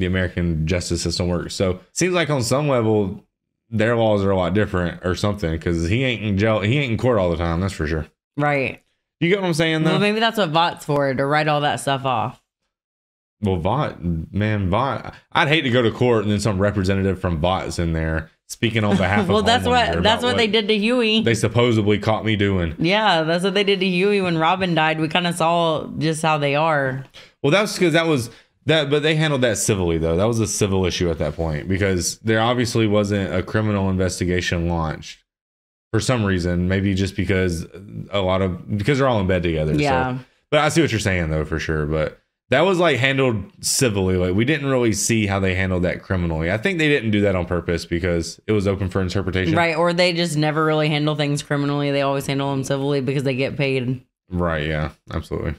American justice system works. So it seems like on some level their laws are a lot different or something, because he ain't in jail, he ain't in court all the time, that's for sure. Right. You get what I'm saying though? Well, maybe that's what Vought's for, to write all that stuff off. Well, Vought, man, Vought. I'd hate to go to court and then some representative from Vought's in there speaking on behalf of Well, that's what they did to Huey. They supposedly caught me doing. Yeah, that's what they did to Huey when Robin died. We kind of saw just how they are. Well, that's because that was that, but they handled that civilly though. That was a civil issue at that point because there obviously wasn't a criminal investigation launched for some reason. Maybe just because because they're all in bed together. Yeah. So. But I see what you're saying though, for sure. But that was like handled civilly. Like we didn't really see how they handled that criminally. I think they didn't do that on purpose because it was open for interpretation. Right. Or they just never really handle things criminally. They always handle them civilly because they get paid. Right. Yeah, absolutely.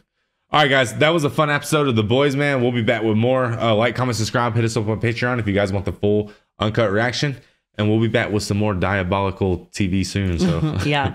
All right, guys, that was a fun episode of The Boys, man. We'll be back with more. Like, comment, subscribe, hit us up on Patreon if you guys want the full uncut reaction. And we'll be back with some more diabolical TV soon. So yeah.